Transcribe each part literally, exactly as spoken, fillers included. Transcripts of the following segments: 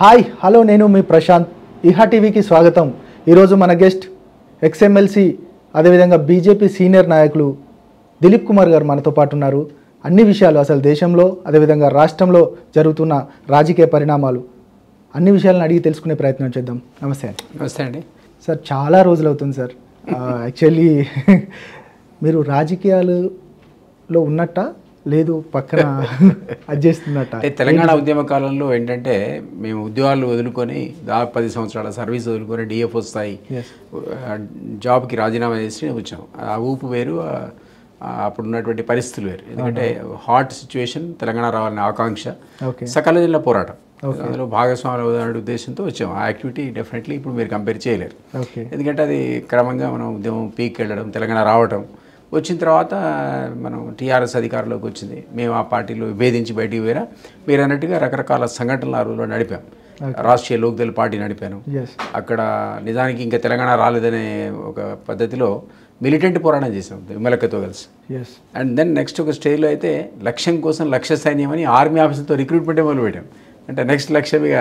Hi hello नैन मी प्रशांत ईहा TV की स्वागतम। मन गेस्ट एक्सएमएलसी अदे विधंगा बीजेपी सीनियर नायकुलु दिलीप कुमार गारु मनतो पाटु उन्नारु। अन्नी विषयालु असल देशंलो अदे विधंगा राष्ट्रंलो जरुगुतुन्न राजकीय परिणामालु अन्नी विषयालनु अडिगी तेलुसुकुने प्रयत्नं चेद्दाम। नमस्ते अंडी। नमस्ते अंडी। सर चाला रोजुलु अवुतुंदी सर, एक्चुअली मीरु राजकीयाल्लो उन्नट्टा లేదు పక్కన అడ్జేస్తున్నట? అంటే తెలంగాణ ఉద్యమ కాలంలో ఏంటంటే మేము ఉద్యోగాలు వదులుకొని దాదాపు పది సంవత్సరాల సర్వీస్ వదులుకొని డిఎఫ్ఓ స్థాయి జాబ్కి రాజీనామా చేసి వచ్చాం. ఆ ఊపు వేరు, అప్పుడు ఉన్నటువంటి పరిస్థితులు వేరు. ఎందుకంటే హాట్ సిచ్యువేషన్, తెలంగాణ రావాలనే ఆకాంక్ష, సకల జిల్లా పోరాటం, అందులో భాగస్వాములు అవుదామనే ఉద్దేశంతో వచ్చాం. ఆ యాక్టివిటీ డెఫినెట్లీ ఇప్పుడు మీరు కంపేర్ చేయలేరు, ఎందుకంటే అది క్రమంగా మనం ఉద్యమం పీక్ వెళ్ళడం, తెలంగాణ రావడం, వచ్చిన తర్వాత మనం టీఆర్ఎస్ అధికారంలోకి వచ్చింది. మేము ఆ పార్టీలో విభేదించి బయటికి వేరా, మీరు అన్నట్టుగా రకరకాల సంఘటనలు ఆ రోజుల్లో నడిపాం. రాష్ట్రీయ లోక్దళ్ పార్టీ నడిపాను. అక్కడ నిజానికి ఇంకా తెలంగాణ రాలేదనే ఒక పద్ధతిలో మిలిటెంట్ పోరాటం చేసాం విమలకతో కలిసి. అండ్ దెన్ నెక్స్ట్ ఒక స్టేజ్లో అయితే లక్ష్యం కోసం లక్ష్య సైన్యం అని ఆర్మీ ఆఫీసులతో రిక్రూట్మెంటే మొదలుపెట్టాం. అంటే నెక్స్ట్ లక్ష్యం ఇక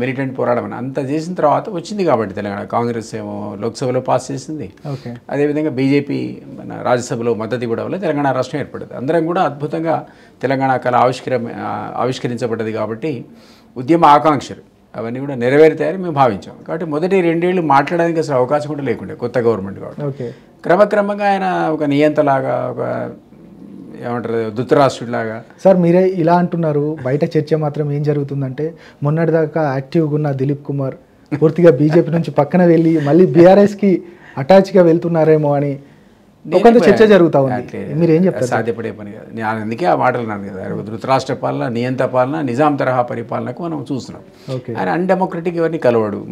మిలిటెంట్ పోరాటం అని. అంత చేసిన తర్వాత వచ్చింది కాబట్టి తెలంగాణ కాంగ్రెస్ ఏమో లోక్సభలో పాస్ చేసింది, అదేవిధంగా బీజేపీ మన రాజ్యసభలో మద్దతు ఇవ్వడం వల్ల తెలంగాణ రాష్ట్రం ఏర్పడింది. అందరం కూడా అద్భుతంగా తెలంగాణ కళ ఆవిష్కర ఆవిష్కరించబడ్డది కాబట్టి ఉద్యమ ఆకాంక్షలు అవన్నీ కూడా నెరవేరుతాయని మేము భావించాం. కాబట్టి మొదటి రెండేళ్ళు మాట్లాడడానికి అసలు అవకాశం కూడా లేకుండా కొత్త గవర్నమెంట్ కాబట్టి క్రమక్రమంగా ఆయన ఒక నియంతలాగా, ఒక ఏమంటారు ధృతరాష్ట్రుడిలాగా. సార్ మీరే ఇలా అంటున్నారు, బయట చర్చ మాత్రం ఏం జరుగుతుందంటే మొన్నటిదాకా యాక్టివ్గా ఉన్న దిలీప్ కుమార్ పూర్తిగా బీజేపీ నుంచి పక్కన వెళ్ళి మళ్ళీ బీఆర్ఎస్కి అటాచ్గా వెళ్తున్నారేమో అని చర్చ జరుగుతూ ఉంది. మీరు ఏం చెప్తారు? సాధ్యపడే పని కాదు. నేను అందుకే ఆ మాటలు అన్నాను కదా, ధృతరాష్ట్ర పాలన, నియంత పాలన, నిజాం తరహా పరిపాలనకు మనం చూస్తున్నాం. ఆయన అన్‌డెమోక్రటిక్ ఎవరిని కలవడు.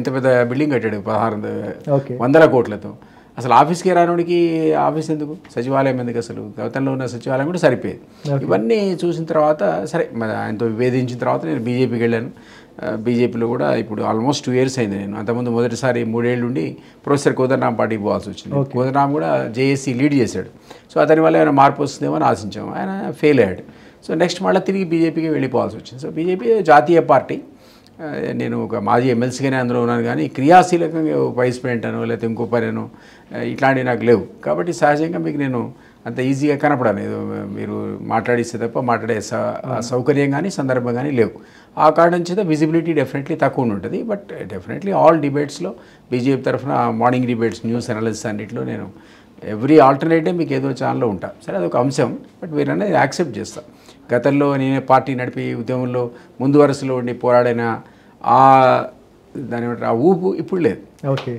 ఇంత పెద్ద బిల్డింగ్ కట్టాడు పదహారు వందల కోట్లతో. అసలు ఆఫీస్కి రానోడికి ఆఫీస్ ఎందుకు, సచివాలయం ఎందుకు? అసలు గతంలో ఉన్న సచివాలయం కూడా సరిపోయేది. ఇవన్నీ చూసిన తర్వాత సరే మరి ఆయనతో విభేదించిన తర్వాత నేను బీజేపీకి వెళ్ళాను. బీజేపీలో కూడా ఇప్పుడు ఆల్మోస్ట్ టూ ఇయర్స్ అయింది. నేను అంతకుముందు మొదటిసారి మూడేళ్ళు ఉండి ప్రొఫెసర్ కోదండరాం పార్టీకి పోవాల్సి వచ్చింది. కోదండరాం కూడా జేఏసీ లీడ్ చేశాడు. సో అతని వల్ల ఏమైనా మార్పు వస్తుందేమో అని ఆశించాము, ఆయన ఫెయిల్ అయ్యాడు. సో నెక్స్ట్ మళ్ళీ తిరిగి బీజేపీకి వెళ్ళిపోవాల్సి వచ్చింది. సో బీజేపీ జాతీయ పార్టీ, నేను ఒక మాజీ ఎమ్మెల్సీగానే అందులో ఉన్నాను, కానీ క్రియాశీలకంగా వైస్ ప్రెసిడెంట్ అనో లేకపోతే ఇంకో పనినో ఇట్లాంటివి నాకు లేవు. కాబట్టి సహజంగా మీకు నేను అంత ఈజీగా కనపడాను. ఏదో మీరు మాట్లాడిస్తే తప్ప మాట్లాడే సౌకర్యం కానీ సందర్భం కానీ లేవు. ఆ కారణం చేత విజిబిలిటీ డెఫినెట్లీ తక్కువ ఉంటుంది. బట్ డెఫినెట్లీ ఆల్ డిబేట్స్లో బీజేపీ తరఫున మార్నింగ్ డిబేట్స్, న్యూస్ అనాలిసిస్ అన్నింటిలో నేను ఎవ్రీ ఆల్టర్నేటివ్ మీకు ఏదో ఛానల్లో ఉంటా. సరే అదొక అంశం, బట్ మీరు అనేది యాక్సెప్ట్ చేస్తాను. గతంలో నేనే పార్టీ నడిపి ఉద్యమంలో ముందు వరుసలో ఉండి పోరాడిన ఆ దాని ఆ ఊపు ఇప్పుడు లేదు. ఓకే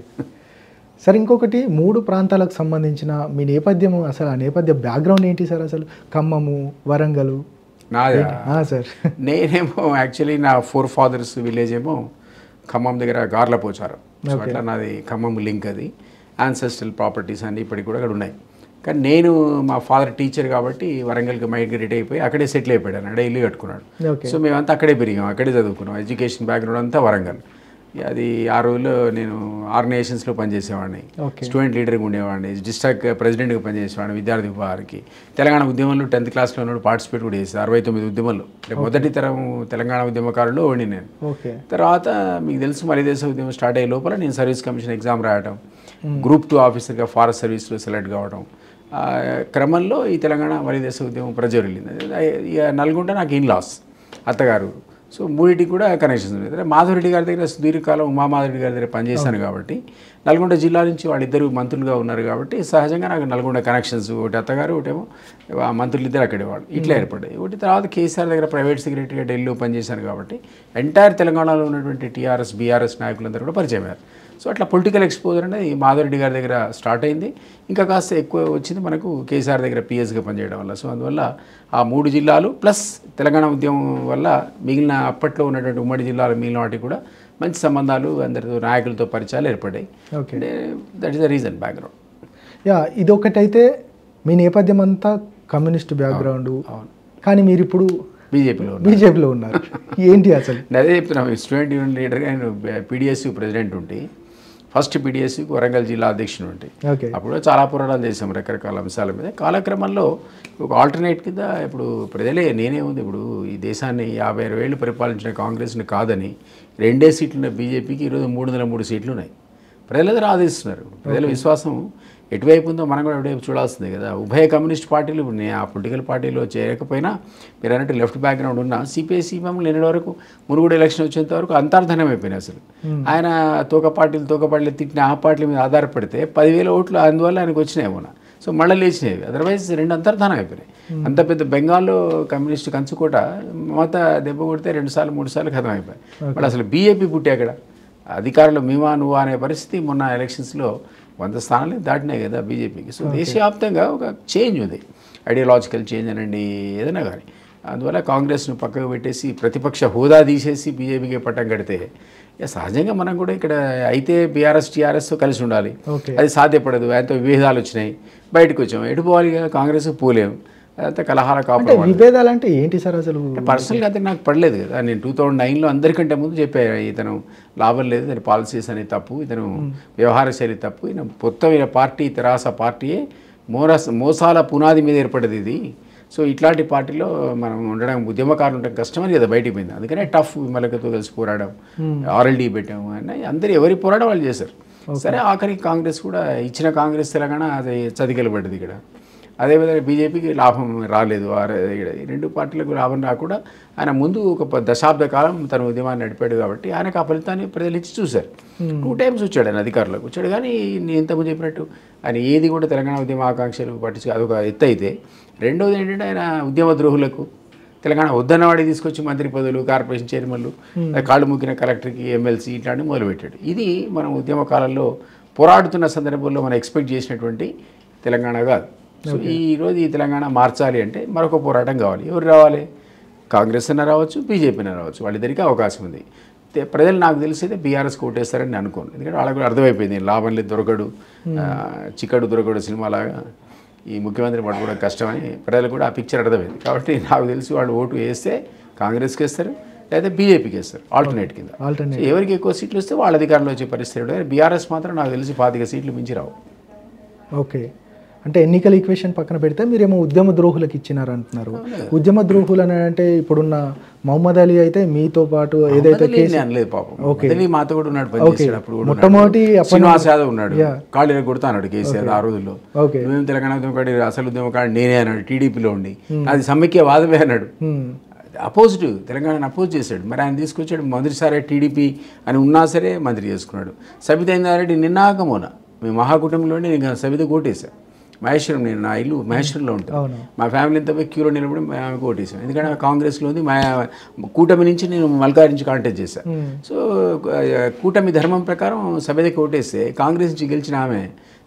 సార్, ఇంకొకటి మూడు ప్రాంతాలకు సంబంధించిన మీ నేపథ్యం, అసలు ఆ నేపథ్య బ్యాక్గ్రౌండ్ ఏంటి సార్? అసలు ఖమ్మము, వరంగల్. నాదే సార్, నేనేమో యాక్చువల్లీ నా ఫోర్ ఫాదర్స్ విలేజ్ ఏమో ఖమ్మం దగ్గర గార్లపోచారు. అట్లా నాది ఖమ్మం లింక్. అది యాన్సెస్ట్రల్ ప్రాపర్టీస్ అన్నీ ఇప్పటికి కూడా అక్కడ ఉన్నాయి. కానీ నేను మా ఫాదర్ టీచర్ కాబట్టి వరంగల్కి మైగ్రేట్ అయిపోయి అక్కడే సెటిల్ అయిపోయాను, అక్కడే ఇల్లు కట్టుకున్నాడు. సో మేమంతా అక్కడే పెరిగాం, అక్కడే చదువుకున్నాం. ఎడ్యుకేషన్ బ్యాక్గ్రౌండ్ అంతా వరంగల్. అది ఆ రోజుల్లో నేను ఆర్గనైజేషన్స్లో పనిచేసేవాడిని, స్టూడెంట్ లీడర్గా ఉండేవాడిని, డిస్ట్రిక్ట్ ప్రెసిడెంట్గా పనిచేసేవాడిని. విద్యార్థి విభాగానికి తెలంగాణ ఉద్యమంలో టెన్త్ క్లాస్లో ఉన్నప్పుడు పార్టిసిపేట్ కూడా చేశాను. అరవై తొమ్మిది ఉద్యమంలో మొదటి తరం తెలంగాణ ఉద్యమకారుల్లో ఉండి నేను తర్వాత మీకు తెలుసు మలిదేశ ఉద్యమం స్టార్ట్ అయ్యే లోపల నేను సర్వీస్ కమిషన్ ఎగ్జామ్ రాయడం, గ్రూప్ టూ ఆఫీసర్గా ఫారెస్ట్ సర్వీస్లో సెలెక్ట్ కావడం, క్రమంలో ఈ తెలంగాణ మలిదేశ ఉద్యమం ప్రజలు వెళ్ళింది. నల్గొండ నాకు ఇన్ లాస్, అత్తగారు. సో మూడింటికి కూడా కనెక్షన్స్ ఉన్నాయి. మాధవరెడ్డి గారి దగ్గర సుదీర్ఘకాలం ఉమామాధవరెడ్డి గారి దగ్గర పనిచేశాను కాబట్టి నల్గొండ జిల్లా నుంచి వాళ్ళిద్దరు మంత్రులుగా ఉన్నారు కాబట్టి సహజంగా నాకు నల్గొండ కనెక్షన్స్. ఒకటి అత్తగారు, ఒకటేమో ఆ మంత్రులు ఇద్దరు అక్కడే వాళ్ళు, ఇట్లా ఏర్పడ్డాయి. ఒకటి తర్వాత కేసీఆర్ దగ్గర ప్రైవేట్ సెక్రటరీగా ఢిల్లీలో పనిచేశాను కాబట్టి ఎంటైర్ తెలంగాణలో ఉన్నటువంటి టీఆర్ఎస్ బీఆర్ఎస్ నాయకులందరూ కూడా పరిచయం అయ్యారు. సో అట్లా పొలిటికల్ ఎక్స్పోజర్ అనేది మాధవరెడ్డి గారి దగ్గర స్టార్ట్ అయింది. ఇంకా కాస్త ఎక్కువ వచ్చింది మనకు కేసీఆర్ దగ్గర పిఎస్గా పనిచేయడం వల్ల. సో అందువల్ల ఆ మూడు జిల్లాలు ప్లస్ తెలంగాణ ఉద్యమం వల్ల మిగిలిన అప్పట్లో ఉన్నటువంటి ఉమ్మడి జిల్లాలు మిగిలిన వాటికి కూడా మంచి సంబంధాలు, అందరితో నాయకులతో పరిచయాలు ఏర్పడ్డాయి. Okay, that is the reason background. Yeah, ఇది ఒకటైతే మీ నేపథ్యం అంతా కమ్యూనిస్ట్ బ్యాక్గ్రౌండ్, కానీ మీరు ఇప్పుడు బీజేపీలో బీజేపీలో ఉన్నారు. ఏంటి అసలు? అదే చెప్తున్నాను, స్టూడెంట్ యూనియన్ లీడర్గా నేను పీడిఎస్యూ ప్రెసిడెంట్ ఉండి ఫస్ట్ పీడీఎస్సీకి వరంగల్ జిల్లా అధ్యక్షుడు ఉంటే అప్పుడు చాలా పోరాటం చేసాం రకరకాల అంశాల మీద. కాలక్రమంలో ఒక ఆల్టర్నేట్ కింద ఇప్పుడు ప్రజలే నేనే ఉంది ఇప్పుడు ఈ దేశాన్ని యాభై అరవై ఏళ్ళు పరిపాలించిన కాంగ్రెస్ని కాదని రెండే సీట్లున్న బీజేపీకి ఈరోజు మూడు వందల మూడు సీట్లు ఉన్నాయి. ప్రజలందరూ ఆదరిస్తున్నారు. ప్రజల విశ్వాసం ఎటువైపు ఉందో మనం కూడా ఎటువైపు చూడాల్సిందే కదా. ఉభయ కమ్యూనిస్ట్ పార్టీలు నేను ఆ పొలిటికల్ పార్టీలో చేయకపోయినా మీరు అన్నట్టు లెఫ్ట్ బ్యాక్గ్రౌండ్ ఉన్న సిపిఐ సీపీఎం లేని వరకు మునుగోడు ఎలక్షన్ వచ్చేంత వరకు అంతర్ధనం అయిపోయినాయి. అసలు ఆయన తోక పార్టీలు తోక పార్టీలు తిట్టిన ఆ పార్టీల మీద ఆధారపడితే పదివేల ఓట్లు అందువల్ల ఆయనకు వచ్చినాయి మొన్న. సో మళ్ళీ లేచినవి. అదర్వైజ్ రెండు అంతర్ధానం అయిపోయినాయి. అంత పెద్ద బెంగాల్లో కమ్యూనిస్ట్ కంచుకోట మత దెబ్బ కొడితే రెండు సార్లు మూడు సార్లు ఖతం అయిపోయాయి. మళ్ళీ అసలు బీజేపీ పుట్టే అక్కడ అధికారులు మీమా నువ్వా అనే పరిస్థితి మొన్న ఎలక్షన్స్లో వంద స్థానాలు దాటినాయి కదా బీజేపీకి. సో దేశవ్యాప్తంగా ఒక చేంజ్ ఉంది, ఐడియాలజికల్ చేంజ్ అనండి ఏదైనా కానీ. అందువల్ల కాంగ్రెస్ను పక్కకు పెట్టేసి ప్రతిపక్ష హోదా తీసేసి బీజేపీకి పట్టం కడితే సహజంగా మనం కూడా ఇక్కడ అయితే బీఆర్ఎస్ టీఆర్ఎస్ కలిసి ఉండాలి, అది సాధ్యపడదు. ఆయనతో విభేదాలు వచ్చినాయి, బయటకు వచ్చాము, ఎటు పోవాలి కదా కాంగ్రెస్ పోలేము. అదంతా కలహాల కాపు విభేదాలు అంటే ఏంటి సార్? అసలు పర్సనల్గా అయితే నాకు పడలేదు కదా. నేను టూ థౌజండ్ నైన్లో అందరికంటే ముందు చెప్పాను ఇతను లాభం లేదు, ఇతని పాలసీస్ అనేది తప్పు, ఇతను వ్యవహార శైలి తప్పు, ఇతను మొత్తం పార్టీ తెరాస పార్టీయే మోరస్ మోసాల పునాది మీద ఏర్పడేది ఇది. సో ఇట్లాంటి పార్టీలో మనం ఉండడం ఉద్యమకారులు ఉండడం కష్టమని కదా బయటికి పోయింది. అందుకనే టఫ్ విమలకతో కలిసి పోరాడం, ఆర్ఎల్డీ పెట్టాము అని అందరు ఎవరి పోరాటం వాళ్ళు చేశారు. సరే ఆఖరికి కాంగ్రెస్ కూడా ఇచ్చిన కాంగ్రెస్ తెలంగాణ అది చదికెళ్ళబడ్డది. ఇక్కడ అదేవిధంగా బీజేపీకి లాభం రాలేదు. రెండు పార్టీలకు లాభం రాకుండా ఆయన ముందు ఒక దశాబ్ద కాలం తన ఉద్యమాన్ని నడిపాడు కాబట్టి ఆయనకు ఆ ఫలితాన్ని ప్రజలు ఇచ్చి చూశారు. టూ టైమ్స్ వచ్చాడు ఆయన అధికారులకు వచ్చాడు, కానీ నేను ఇంతకుముందు చెప్పినట్టు ఆయన ఏది కూడా తెలంగాణ ఉద్యమ ఆకాంక్షలు పట్టించు అదొక ఎత్తు అయితే. రెండోది ఏంటంటే ఆయన ఉద్యమ ద్రోహులకు తెలంగాణ వద్దన్నవాడికి తీసుకొచ్చి మంత్రి పదవులు, కార్పొరేషన్ చైర్మన్లు, కాళ్ళు ముక్కిన కలెక్టర్కి ఎమ్మెల్సీ ఇట్లాంటివి మొదలుపెట్టాడు. ఇది మనం ఉద్యమ కాలంలో పోరాడుతున్న సందర్భంలో మనం ఎక్స్పెక్ట్ చేసినటువంటి తెలంగాణ కాదు. సో ఈరోజు ఈ తెలంగాణ మార్చాలి అంటే మరొక పోరాటం కావాలి. ఎవరు రావాలి? కాంగ్రెస్ అయినా రావచ్చు, బీజేపీ అయినా రావచ్చు, వాళ్ళిద్దరికీ అవకాశం ఉంది. ప్రజలు నాకు తెలిసి అయితే బీఆర్ఎస్ కోటేస్తారని నేను అనుకోను. ఎందుకంటే వాళ్ళకు కూడా అర్థమైపోయింది లాభం లేదు, దొరకడు చిక్కడు దొరకడు సినిమాలాగా ఈ ముఖ్యమంత్రి పట్టుకోవడం కష్టమని ప్రజలు కూడా ఆ పిక్చర్ అర్థమైంది. కాబట్టి నాకు తెలిసి వాళ్ళు ఓటు వేస్తే కాంగ్రెస్కి వేస్తారు, లేదా బీజేపీకి వేస్తారు ఆల్టర్నేట్ కింద. ఎవరికి ఎక్కువ సీట్లు వస్తే వాళ్ళ అధికారంలో వచ్చే పరిస్థితి ఉంటుంది. బీఆర్ఎస్ మాత్రం నాకు తెలిసి పాతిక సీట్లు మించి రావు. ఓకే, అంటే ఎన్నికల ఈక్వేషన్ పక్కన పెడితే మీరేమో ఉద్యమ ద్రోహులకు ఇచ్చినారు అంటున్నారు. ఉద్యమ ద్రోహులు అని అంటే ఇప్పుడున్న మహమ్మద్ అలీ అయితే మీతో పాటు ఏదైతే మొట్టమొదటి శ్రీనివాస్ యాదవ్ ఉన్నాడు, కాళ్ళు ఎరగొడతా అన్నాడు కేసీఆర్ ఆ రోజుల్లో. మేము తెలంగాణ ఉద్యమకాడి అసలు ఉద్యమకాడు నేనే అన్నాడు, టీడీపీలో ఉండి అది సమ్మెక్య వాదమే అన్నాడు, అపోజిట్ తెలంగాణను అపోజ్ చేశాడు. మరి ఆయన తీసుకొచ్చాడు మొదటిసారి టీడీపీ అని ఉన్నా సరే మంత్రి చేసుకున్నాడు. సబితా ఇందారెడ్డి నిన్నాక మోన మేము మహాకుటుంబంలోనే నేను సబిత కోటేశాను. మహేశ్వరం నేను నా ఇల్లు మహేశ్వరంలో ఉంటాను, మా ఫ్యామిలీ అంతా పోయి క్యూలో నిలబడి ఆమెకు ఓటేసాను. ఎందుకంటే కాంగ్రెస్లో ఉంది, మా కూటమి నుంచి నేను మల్కారి నుంచి కాంటాక్ట్ చేశాను. సో కూటమి ధర్మం ప్రకారం సభ్యకి ఓటేస్తే కాంగ్రెస్ నుంచి గెలిచిన ఆమె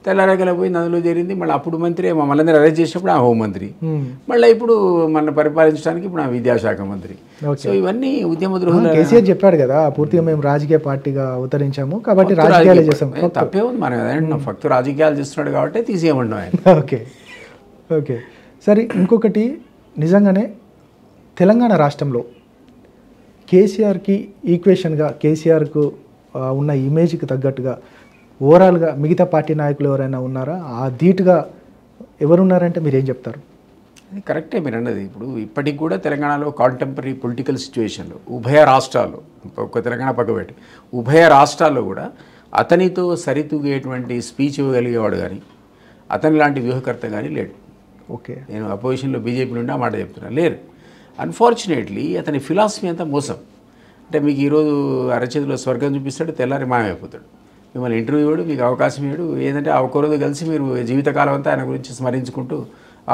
తెల్లారగల పోయి నదిలో చేరింది. మళ్ళీ అప్పుడు మంత్రి మమ్మల్ని అందరూ అరెస్ట్ చేసినప్పుడు ఆ హోంమంత్రి, మళ్ళీ ఇప్పుడు మన పరిపాలించడానికి ఇప్పుడు ఆ విద్యాశాఖ మంత్రి. సో ఇవన్నీ ఉద్యమ ద్రోహులు. కేసీఆర్ చెప్పాడు కదా పూర్తిగా మేము రాజకీయ పార్టీగా అవతరించాము కాబట్టి రాజకీయాలు చేసాం. తప్పే ఉంది, మనం ఏదంటున్నాం ఫక్తు రాజకీయాలు చేస్తున్నాడు కాబట్టి తీసేయమంటాం ఆయన. ఓకే ఓకే సరే, ఇంకొకటి నిజంగానే తెలంగాణ రాష్ట్రంలో కేసీఆర్కి ఈక్వేషన్గా కేసీఆర్కు ఉన్న ఇమేజ్కి తగ్గట్టుగా ఓవరాల్గా మిగతా పార్టీ నాయకులు ఎవరైనా ఉన్నారా? ఆ ధీటుగా ఎవరున్నారంటే మీరు ఏం చెప్తారు? అది కరెక్టే మీరు అన్నది. ఇప్పుడు ఇప్పటికి కూడా తెలంగాణలో కాంటెంపరీ పొలిటికల్ సిచ్యువేషన్లో ఉభయ రాష్ట్రాల్లో, ఒక్క తెలంగాణ పక్కబెట్టి ఉభయ రాష్ట్రాల్లో కూడా అతనితో సరితూగేటువంటి స్పీచ్ ఇవ్వగలిగేవాడు కానీ అతని లాంటి వ్యూహకర్త కానీ లేడు. ఓకే, నేను అపోజిషన్లో బీజేపీ నుండి ఆ మాట చెప్తున్నాను, లేరు. అన్ఫార్చునేట్లీ అతని ఫిలాసఫీ అంతా మోసం. అంటే మీకు ఈరోజు అరచేతిలో స్వర్గం చూపిస్తాడు, తెల్లారి మాయమైపోతాడు, మిమ్మల్ని ఇంటర్వ్యూ ఇవ్వడు, మీకు అవకాశం ఇవ్వడు. ఏదంటే ఆ ఒక్కరోజు కలిసి మీరు జీవితకాలం అంతా ఆయన గురించి స్మరించుకుంటూ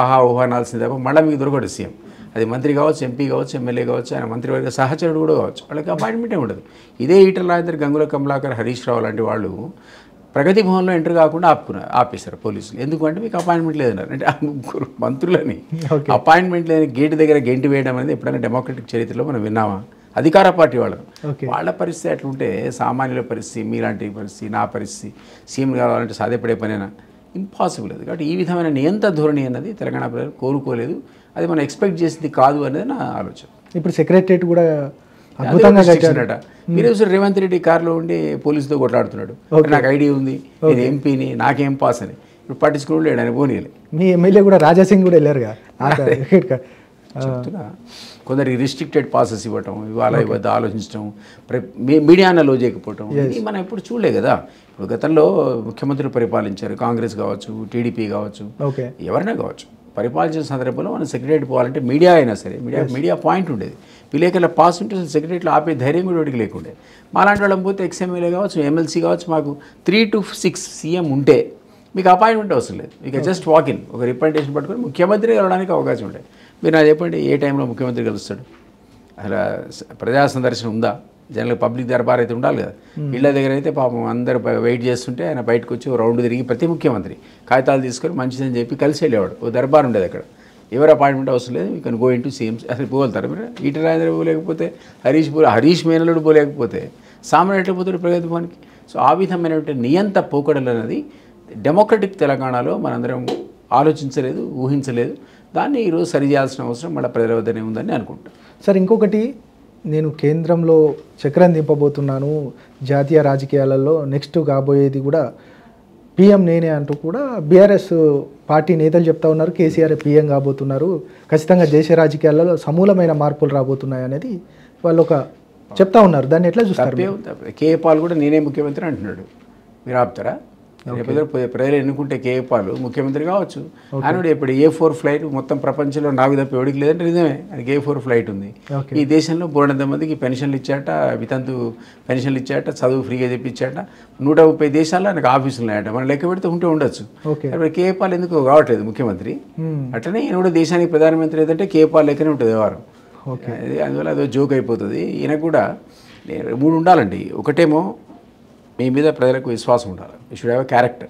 ఆహా ఊహా అనాల్సింది తప్ప మళ్ళీ మీకు దొరకడు సీఎం. అది మంత్రి కావచ్చు, ఎంపీ కావచ్చు, ఎమ్మెల్యే కావచ్చు, ఆయన మంత్రివర్గ సహచరుడు కూడా కావచ్చు, వాళ్ళకి అపాయింట్మెంటే ఉండదు. ఇదే ఈటల రాజేందర్, గంగుల కమలాకర్, హరీష్ రావు లాంటి వాళ్ళు ప్రగతి భవన్లో ఎంటర్ కాకుండా ఆపుకున్నారు, ఆపేశారు పోలీసులు. ఎందుకంటే మీకు అపాయింట్మెంట్ లేదన్నారు. అంటే ఆ ముగ్గురు మంత్రులని అపాయింట్మెంట్ లేని గేటు దగ్గర గెంటి వేయడం అనేది ఎప్పుడైనా డెమోక్రటిక్ చరిత్రలో మనం విన్నామా? అధికార పార్టీ వాళ్ళకు వాళ్ళ పరిస్థితి అట్లుంటే సామాన్యుల పరిస్థితి, మీలాంటి పరిస్థితి, నా పరిస్థితి సీఎం కావాలంటే సాధ్యపడే పనేనా? ఇంపాసిబుల్. అది కాబట్టి ఈ విధమైన నియంత ధోరణి అన్నది తెలంగాణ ప్రజలు కోరుకోలేదు, అది మనం ఎక్స్పెక్ట్ చేసింది కాదు అనేది నా ఆలోచన. ఇప్పుడు సెక్రటరేట్ కూడా అద్భుతంగా గెలిచారట. మీరు రేవంత్ రెడ్డి కారులో ఉండి పోలీసుతో కొట్లాడుతున్నాడు, నాకు ఐడి ఉంది, నేను ఎంపీని, నాకేం పాస్ అని. ఇప్పుడు పట్టించుకోవడం లేడు అని పోనీ. మీ ఎమ్మెల్యే కూడా రాజాసింగ్ కూడా వెళ్ళారుగా. కొందరికి రిస్ట్రిక్టెడ్ పాసెస్ ఇవ్వటం, ఇవాళ ఇవ్వద్దు ఆలోచించడం, మీడియాలో లో చేయకపోవటం, ఇది మనం ఎప్పుడు చూడలే కదా. ఇప్పుడు గతంలో ముఖ్యమంత్రులు పరిపాలించారు, కాంగ్రెస్ కావచ్చు, టీడీపీ కావచ్చు, ఎవరైనా కావచ్చు. పరిపాలించిన సందర్భంలో మనం సెక్రటరీ పోవాలంటే మీడియా అయినా సరే మీడియా మీడియా పాయింట్ ఉండేది. విలేకరుల పాస్ ఉంటే సెక్రటరీలో ఆపే ధైర్యం కూడా వాడికి లేకుండే. మాలాంటి వాళ్ళం పోతే ఎక్స్ఎమ్మెల్యే కావచ్చు, ఎమ్మెల్సీ కావచ్చు, మాకు త్రీ టు సిక్స్ సీఎం ఉంటే మీకు అపాయింట్మెంట్ అవసరం లేదు. మీకు జస్ట్ వాక్ ఇన్, ఒక రిప్రజెంటేషన్ పట్టుకొని ముఖ్యమంత్రి కలవడానికి అవకాశం ఉంటుంది. మీరు నాకు చెప్పండి, ఏ టైంలో ముఖ్యమంత్రి కలుస్తాడు? అలా ప్రజా సందర్శన ఉందా? జనరల్ పబ్లిక్ దర్బార్ అయితే ఉండాలి కదా. ఇళ్ళ దగ్గర అయితే పాపం అందరు వెయిట్ చేస్తుంటే ఆయన బయటకు వచ్చి రౌండ్ తిరిగి ప్రతి ముఖ్యమంత్రి కాగితాలు తీసుకొని మంచిదని చెప్పి కలిసి వెళ్ళేవాడు. ఓ దర్బార్ ఉండేది అక్కడ. ఎవరు అపాయింట్మెంట్ అవసరం లేదు, you can go in to CMs. అసలు పోగలుగుతారు మీరు? ఈట రాజేంద్ర పోలేకపోతే, హరీష్ పో హరీష్ మేనలుడు పోలేకపోతే, సామాన్య ఎట్లా పోతాడు ప్రగతిభవన్కి? సో ఆ విధమైనటువంటి నియంత పోకడలు అనేది డెమోక్రటిక్ తెలంగాణలో మనందరం ఆలోచించలేదు, ఊహించలేదు. దాన్ని ఈరోజు సరిచేయాల్సిన అవసరం మళ్ళీ ప్రజల వద్దనే ఉందని అనుకుంటాను సార్. ఇంకొకటి, నేను కేంద్రంలో చక్రం దింపబోతున్నాను, జాతీయ రాజకీయాలలో నెక్స్ట్ కాబోయేది కూడా పీఎం నేనే అంటూ కూడా బీఆర్ఎస్ పార్టీ నేతలు చెప్తా ఉన్నారు. కేసీఆర్ పీఎం కాబోతున్నారు, ఖచ్చితంగా దేశ రాజకీయాలలో సమూలమైన మార్పులు రాబోతున్నాయి అనేది వాళ్ళు ఒక చెప్తా ఉన్నారు. దాన్ని ఎట్లా చూస్తారు? కే పాల్ కూడా నేనే ముఖ్యమంత్రి అంటున్నాడు, మీరు ఆపుతారా? ప్రజలు ఎన్నుకుంటే కేఏ పాలు ముఖ్యమంత్రి కావచ్చు. ఆయన ఇప్పుడు ఏ ఫోర్ ఫ్లైట్ మొత్తం ప్రపంచంలో నాకు తప్ప ఎవరికి లేదంటే నిజమే. ఆయనకి ఏ ఫోర్ ఫ్లైట్ ఉంది. ఈ దేశంలో బోల్డంత మందికి పెన్షన్లు ఇచ్చాట, వితంతు పెన్షన్లు ఇచ్చాట, చదువు ఫ్రీగా తెప్పించాట. నూట ముప్పై దేశాల్లో ఆయనకు ఆఫీసులు ఉన్నాయట. మనం లెక్క పెడితే ఉంటే ఉండొచ్చు. ఇప్పుడు కేఏ పాలు ఎందుకు కావట్లేదు ముఖ్యమంత్రి? అట్లనే ఈయన కూడా దేశానికి ప్రధానమంత్రి ఏదంటే కేఏ పాలు లెక్కనే ఉంటుంది వ్యవహారం. అందువల్ల అదో జోక్ అయిపోతుంది. ఈయన కూడా మూడు ఉండాలండి. ఒకటేమో మీ మీద ప్రజలకు విశ్వాసం ఉండాలి, you should have a character.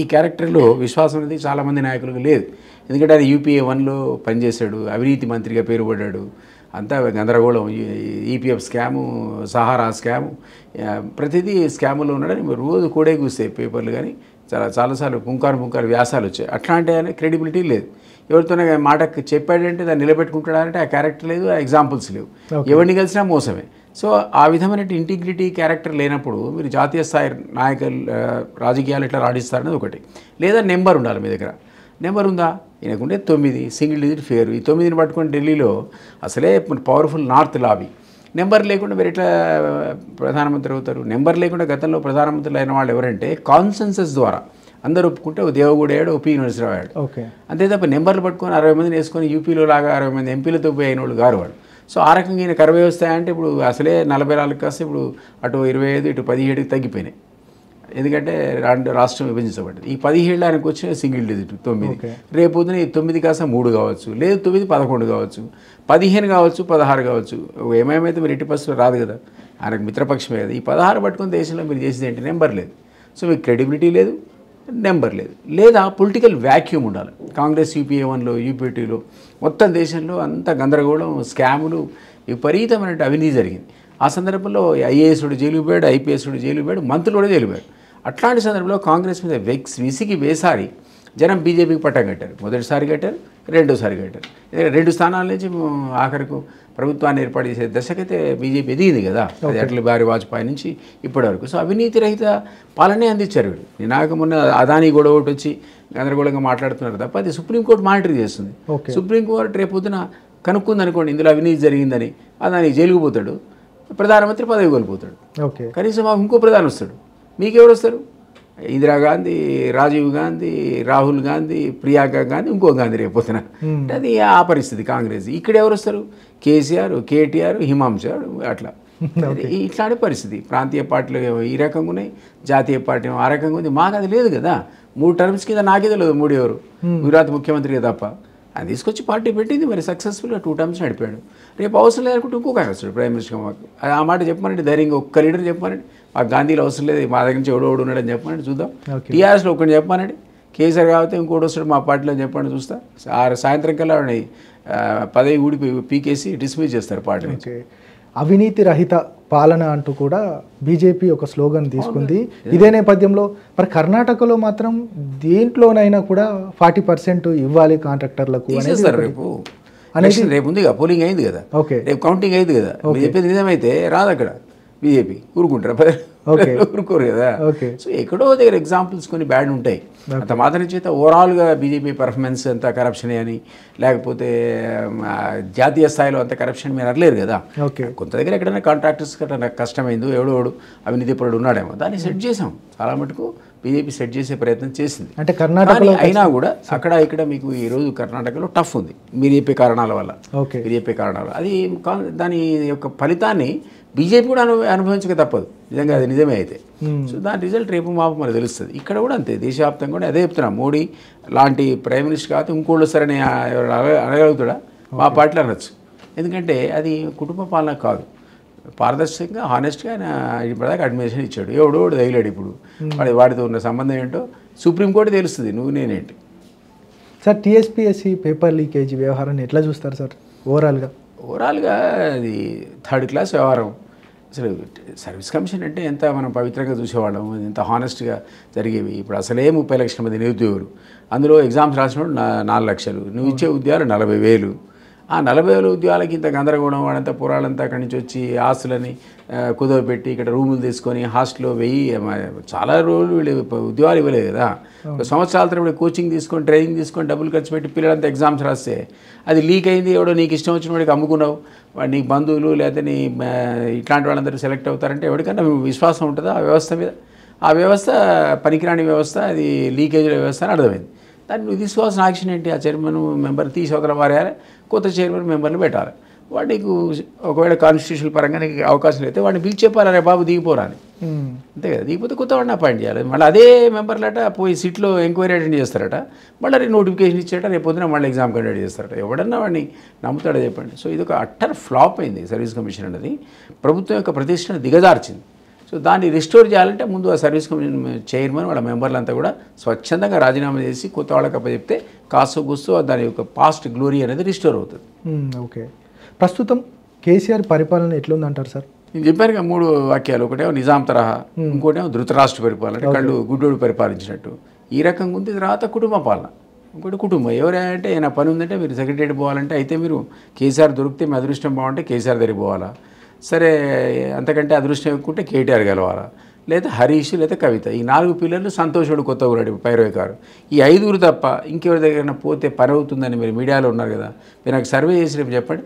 ఈ క్యారెక్టర్లో విశ్వాసం అనేది చాలామంది నాయకులకు లేదు. ఎందుకంటే ఆయన యూపీఏ వన్లో పనిచేశాడు, అవినీతి మంత్రిగా పేరుపడ్డాడు, అంతా గందరగోళం, ఈపీఎఫ్ స్కాము, సహారా స్కాము, ప్రతిదీ స్కాములో ఉన్నాడని రోజు కోడే కూస్తాయి పేపర్లు. కానీ చాలా చాలాసార్లు పుంకారు పుంకారు వ్యాసాలు వచ్చాయి. అట్లా అంటే ఆయన క్రెడిబిలిటీ లేదు. ఎవరితోనే మాట చెప్పాడంటే దాన్ని నిలబెట్టుకుంటాడంటే ఆ క్యారెక్టర్ లేదు, ఆ ఎగ్జాంపుల్స్ లేవు. ఎవరిని కలిసినా మోసమే. సో ఆ విధమైన ఇంటిగ్రిటీ క్యారెక్టర్ లేనప్పుడు మీరు జాతీయ స్థాయి నాయకులు రాజకీయాలు ఎట్లా రాణిస్తారనేది ఒకటి. లేదా నెంబర్ ఉండాలి మీ దగ్గర. నెంబర్ ఉందా? ఈయనకుంటే తొమ్మిది, సింగిల్ డిజిట్ ఫేరు. ఈ తొమ్మిదిని పట్టుకొని ఢిల్లీలో అసలే పవర్ఫుల్ నార్త్ లాబీ. నెంబర్ లేకుండా మీరు ఎట్లా ప్రధానమంత్రి అవుతారు? నెంబర్ లేకుండా గతంలో ప్రధానమంత్రులు అయిన వాళ్ళు ఎవరంటే కాన్సెన్సస్ ద్వారా అందరూ ఒప్పుకుంటే ఓ దేవగూడ అయ్యాడు, ఓ పీ నరసరావు అయ్యాడు. ఓకే, అంతే తప్ప నెంబర్లు పట్టుకొని అరవై మందిని వేసుకొని యూపీలో లాగా అరవై మంది ఎంపీలతో పోయి అయిన వాళ్ళు గారు వాళ్ళు. సో ఆ రకంగా ఈయన కరవే వస్తాయంటే ఇప్పుడు అసలే నలభై నాలుగు కాస్త ఇప్పుడు అటు ఇరవై ఐదు ఇటు పదిహేడుకి తగ్గిపోయినాయి. ఎందుకంటే రెండు రాష్ట్రం విభజించబడ్డది. ఈ పదిహేళ్ళు ఆయనకు వచ్చిన సింగిల్ డిజిట్ తొమ్మిది. రేపొద్దున ఈ తొమ్మిది కాస్త మూడు కావచ్చు, లేదు తొమ్మిది పదకొండు కావచ్చు, పదిహేను కావచ్చు, పదహారు కావచ్చు. ఏమేమైతే మీరు ఎట్టి పరిస్థితులు రాదు కదా, ఆయనకు మిత్రపక్షమే కదా. ఈ పదహారు పట్టుకుని దేశంలో మీరు చేసేది ఏంటి? నెంబర్ లేదు. సో మీకు క్రెడిబిలిటీ లేదు, నెంబర్ లేదు. లేదా పొలిటికల్ వ్యాక్యూమ్ ఉండాలి. కాంగ్రెస్ యూపీఏ వన్లో యూపీఏ టూలో మొత్తం దేశంలో అంత గందరగోళం, స్కాములు, విపరీతమైన అవినీతి జరిగింది. ఆ సందర్భంలో ఐఏఎస్డు జైలు పోయాడు, ఐపీఎస్డు జైలు పోయాడు, మంత్రులు కూడా జైలు పోయాడు. అట్లాంటి సందర్భంలో కాంగ్రెస్ మీద వెక్స్ విసిగి వేసారి జనం బీజేపీకి పట్టం కట్టారు. మొదటిసారి కట్టారు, రెండోసారి కట్టారు. ఎందుకంటే రెండు స్థానాల నుంచి ఆఖరకు ప్రభుత్వాన్ని ఏర్పాటు చేసే దశకైతే బీజేపీ ఎదిగింది కదా, అది అటల్ బిహారీ వాజ్పేయి నుంచి ఇప్పటి వరకు. సో అవినీతి రహిత పాలనే అందించారు. నినాక మొన్న అదానీ గొడవ ఒకటి వచ్చి గందరగోళంగా మాట్లాడుతున్నారు తప్ప అది సుప్రీంకోర్టు మానిటర్ చేస్తుంది. సుప్రీంకోర్టు రేపొద్దున కనుక్కుంది అనుకోండి ఇందులో అవినీతి జరిగిందని, అదానికి జైలుకు పోతాడు, ప్రధానమంత్రి పదవి కోల్పోతాడు. ఓకే, కనీసం మాకు ఇంకో ప్రధాని వస్తాడు. మీకెవరు వస్తారు? ఇందిరాగాంధీ, రాజీవ్ గాంధీ, రాహుల్ గాంధీ, ప్రియాంక గాంధీ, ఇంకో గాంధీ రేపోతున్నా. అంటే అది ఆ పరిస్థితి కాంగ్రెస్. ఇక్కడ ఎవరు వస్తారు? కేసీఆర్, కేటీఆర్, హిమాంశ, అట్లా ఇట్లాంటి పరిస్థితి. ప్రాంతీయ పార్టీలు ఈ రకంగా ఉన్నాయి, జాతీయ పార్టీ ఆ రకంగా ఉంది. మాకు అది లేదు కదా. మూడు టర్మ్స్ కింద నాకే తెలియదు మూడు ఎవరు, గుజరాత్ ముఖ్యమంత్రిగా తప్ప. అది తీసుకొచ్చి పార్టీ పెట్టింది, మరి సక్సెస్ఫుల్గా టూ టర్మ్స్ నడిపాడు. రేపు అవసరం లేదనుకుంటే ఇంకొక ఆయన వస్తాడు ప్రైమ్ మినిస్టర్. మాకు ఆ మాట చెప్పమనండి ధైర్యంగా, ఒక్క లీడర్ చెప్పానండి. మా గాంధీలో అవసరం లేదు, మా దగ్గర నుంచి ఎవడో ఎవడు ఉన్నాడని చెప్పానండి, చూద్దాం. టీఆర్ఎస్లో ఒకటి చెప్పానండి, కేసీఆర్ కాబట్టి ఇంకోటి వస్తాడు మా పార్టీలో చెప్పండి, చూస్తా. ఆ సాయంత్రం కల్లా పదవి ఊడిపోయి పీకేసి డిస్మిస్ చేస్తారు పార్టీ. అవినీతి రహిత పాలన అంటూ కూడా బీజేపీ ఒక స్లోగన్ తీసుకుంది. ఇదే నేపథ్యంలో మరి కర్ణాటకలో మాత్రం దేంట్లోనైనా కూడా ఫార్టీ పర్సెంట్ ఇవ్వాలి కాంట్రాక్టర్లకు. అనేది రేపు ఉంది కదా, పోలింగ్ అయింది కదా, రేపు కౌంటింగ్ అయింది కదా. మీరు చెప్పేది నిజమైతే రాదు అక్కడ బీజేపీ, ఊరుకుంటారా? ఊరుకోరు కదా. సో ఎక్కడో దగ్గర ఎగ్జాంపుల్స్ కొన్ని బ్యాడ్ ఉంటాయి. అంత మాత్రం చేత ఓవరాల్గా బీజేపీ పర్ఫార్మెన్స్ అంతా కరప్షనే అని, లేకపోతే జాతీయ స్థాయిలో అంత కరప్షన్ మీరు అనలేరు కదా. కొంత దగ్గర ఎక్కడైనా కాంట్రాక్టర్స్ కట్ట కష్టమైందో, ఎవడోడు అవినీతి పరుడు ఉన్నాడేమో, దాన్ని సెట్ చేసాం. చాలా మటుకు బీజేపీ సెట్ చేసే ప్రయత్నం చేసింది. అంటే కర్ణాటకలో అయినా కూడా అక్కడ ఇక్కడ మీకు ఈరోజు కర్ణాటకలో టఫ్ ఉంది మీరు చెప్పే కారణాల వల్ల. మీరు చెప్పే కారణాలు అది దాని యొక్క ఫలితాన్ని బీజేపీ కూడా అను అనుభవించక తప్పదు నిజంగా, అది నిజమే అయితే. సో దాని రిజల్ట్ రేపు మాపు మనకు తెలుస్తుంది. ఇక్కడ కూడా అంతే, దేశవ్యాప్తంగా కూడా అదే చెప్తున్నా. మోడీ లాంటి ప్రైమ్ మినిస్టర్ కాదు ఇంకోళ్ళు సరే అడగలుగుతాడా? మా పార్టీలో అనొచ్చు, ఎందుకంటే అది కుటుంబ పాలన కాదు. పారదర్శకంగా హానెస్ట్గా ఆయన ఇప్పటిదాకా అడ్మినిస్ట్రేషన్ ఇచ్చాడు. ఎవడో వాడు తగిలాడు ఇప్పుడు, వాడి వాడితో ఉన్న సంబంధం ఏంటో సుప్రీంకోర్టు తెలుస్తుంది నువ్వు నేనేంటి. సార్, టీఎస్పీఎస్సీ పేపర్ లీకేజ్ వ్యవహారాన్ని ఎట్లా చూస్తారు సార్? ఓవరాల్గా ఓవరాల్గా అది థర్డ్ క్లాస్ వ్యవహారం. అసలు సర్వీస్ కమిషన్ అంటే ఎంత మనం పవిత్రంగా చూసేవాళ్ళం, ఎంత హానెస్ట్గా జరిగేవి. ఇప్పుడు అసలే ముప్పై లక్షల మంది నిరుద్యోగులు, అందులో ఎగ్జామ్స్ రాసినప్పుడు నాలుగు లక్షలు నువ్వు ఇచ్చే ఉద్యోగాలు నలభై వేలు. ఆ నలభై వేల ఉద్యోగాలకి ఇంత గందరగోళం, వాడంతా పొరాలంతా అక్కడి నుంచి వచ్చి ఆస్తులని కుదవబెట్టి ఇక్కడ రూములు తీసుకొని హాస్టల్లో వెయ్యి చాలా రోజులు వీళ్ళు ఉద్యోగాలు ఇవ్వలేదు కదా. సంవత్సరాల తరబడి కోచింగ్ తీసుకొని ట్రైనింగ్ తీసుకొని డబ్బులు ఖర్చు పెట్టి పిల్లలంతా ఎగ్జామ్స్ రాస్తే అది లీక్ అయింది. ఎవడో నీకు ఇష్టం వచ్చిన వాడికి అమ్ముకున్నావు, వాడు నీ బంధువులు లేదా నీ ఇట్లాంటి వాళ్ళందరూ సెలెక్ట్ అవుతారంటే ఎవరికన్నా విశ్వాసం ఉంటుందా ఆ వ్యవస్థ మీద? ఆ వ్యవస్థ పనికిరాని వ్యవస్థ, అది లీకేజ్ల వ్యవస్థ అని అర్థమైంది. దాన్ని నువ్వు తీసుకోవాల్సిన యాక్షన్ ఏంటి? ఆ చైర్మన్ మెంబర్ తీసి ఒకరు మారేయాలి, కొత్త చైర్మన్ మెంబర్ని పెట్టాలి. వాడు నీకు ఒకవేళ కాన్స్టిట్యూషన్ పరంగా నీకు అవకాశం అయితే వాడిని పిలిచి చెప్పాలి, రే బాబు దిగిపోరాని, అంతే కదా. దిగిపోతే కొత్త వాడిని అపాయింట్ చేయాలి. మళ్ళీ అదే మెంబర్లట పోయి సీట్లో ఎంక్వైరీ అటెండ్ చేస్తారట, మళ్ళీ రేపు నోటిఫికేషన్ ఇచ్చేట, రేపు పొద్దున మళ్ళీ ఎగ్జామ్ కండక్ట్ చేస్తారట. ఎవడన్నా వాడిని నమ్ముతాడో చెప్పండి. సో ఇది ఒక అట్టర్ ఫ్లాప్ అయింది సర్వీస్ కమిషన్ అనేది, ప్రభుత్వం యొక్క ప్రతిష్టను దిగజార్చింది. సో దాన్ని రిస్టోర్ చేయాలంటే ముందు ఆ సర్వీస్ కమిషన్ చైర్మన్ వాళ్ళ మెంబర్లంతా కూడా స్వచ్ఛందంగా రాజీనామా చేసి కొత్త వాళ్ళకి అప్పచెప్తే కాస్త కూస్తూ దాని యొక్క పాస్ట్ గ్లోరీ అనేది రిస్టోర్ అవుతుంది. ఓకే, ప్రస్తుతం కేసీఆర్ పరిపాలన ఎట్లుందంటారు సార్? నేను చెప్పాను మూడు వాక్యాలు, ఒకటేమో నిజాం తరహా, ఇంకోటేమో ధృతరాష్ట్ర పరిపాలన అంటే కళ్ళు గుడ్డోడు పరిపాలించినట్టు ఈ రకంగా ఉంది. తర్వాత కుటుంబ పాలన, ఇంకోటి కుటుంబం. ఎవరంటే ఏమైనా పని ఉందంటే మీరు సెక్రటరీ పోవాలంటే అయితే మీరు కేసీఆర్ దొరికితే మీ అదృష్టం బాగుంటే కేసీఆర్ దగ్గరికి పోవాలా, సరే అంతకంటే అదృష్టం ఎక్కుంటే కేటీఆర్ గెలవాలా, లేదా హరీష్ లేదా కవిత, ఈ నాలుగు పిల్లలు సంతోషుడు కొత్త ఊరాడు పైరోయకారు, ఈ ఐదుగురు తప్ప ఇంకెవరి దగ్గర పోతే పని అవుతుందని మీరు మీడియాలో ఉన్నారు కదా. మీరు నాకు సర్వే చేసినప్పుడు చెప్పండి,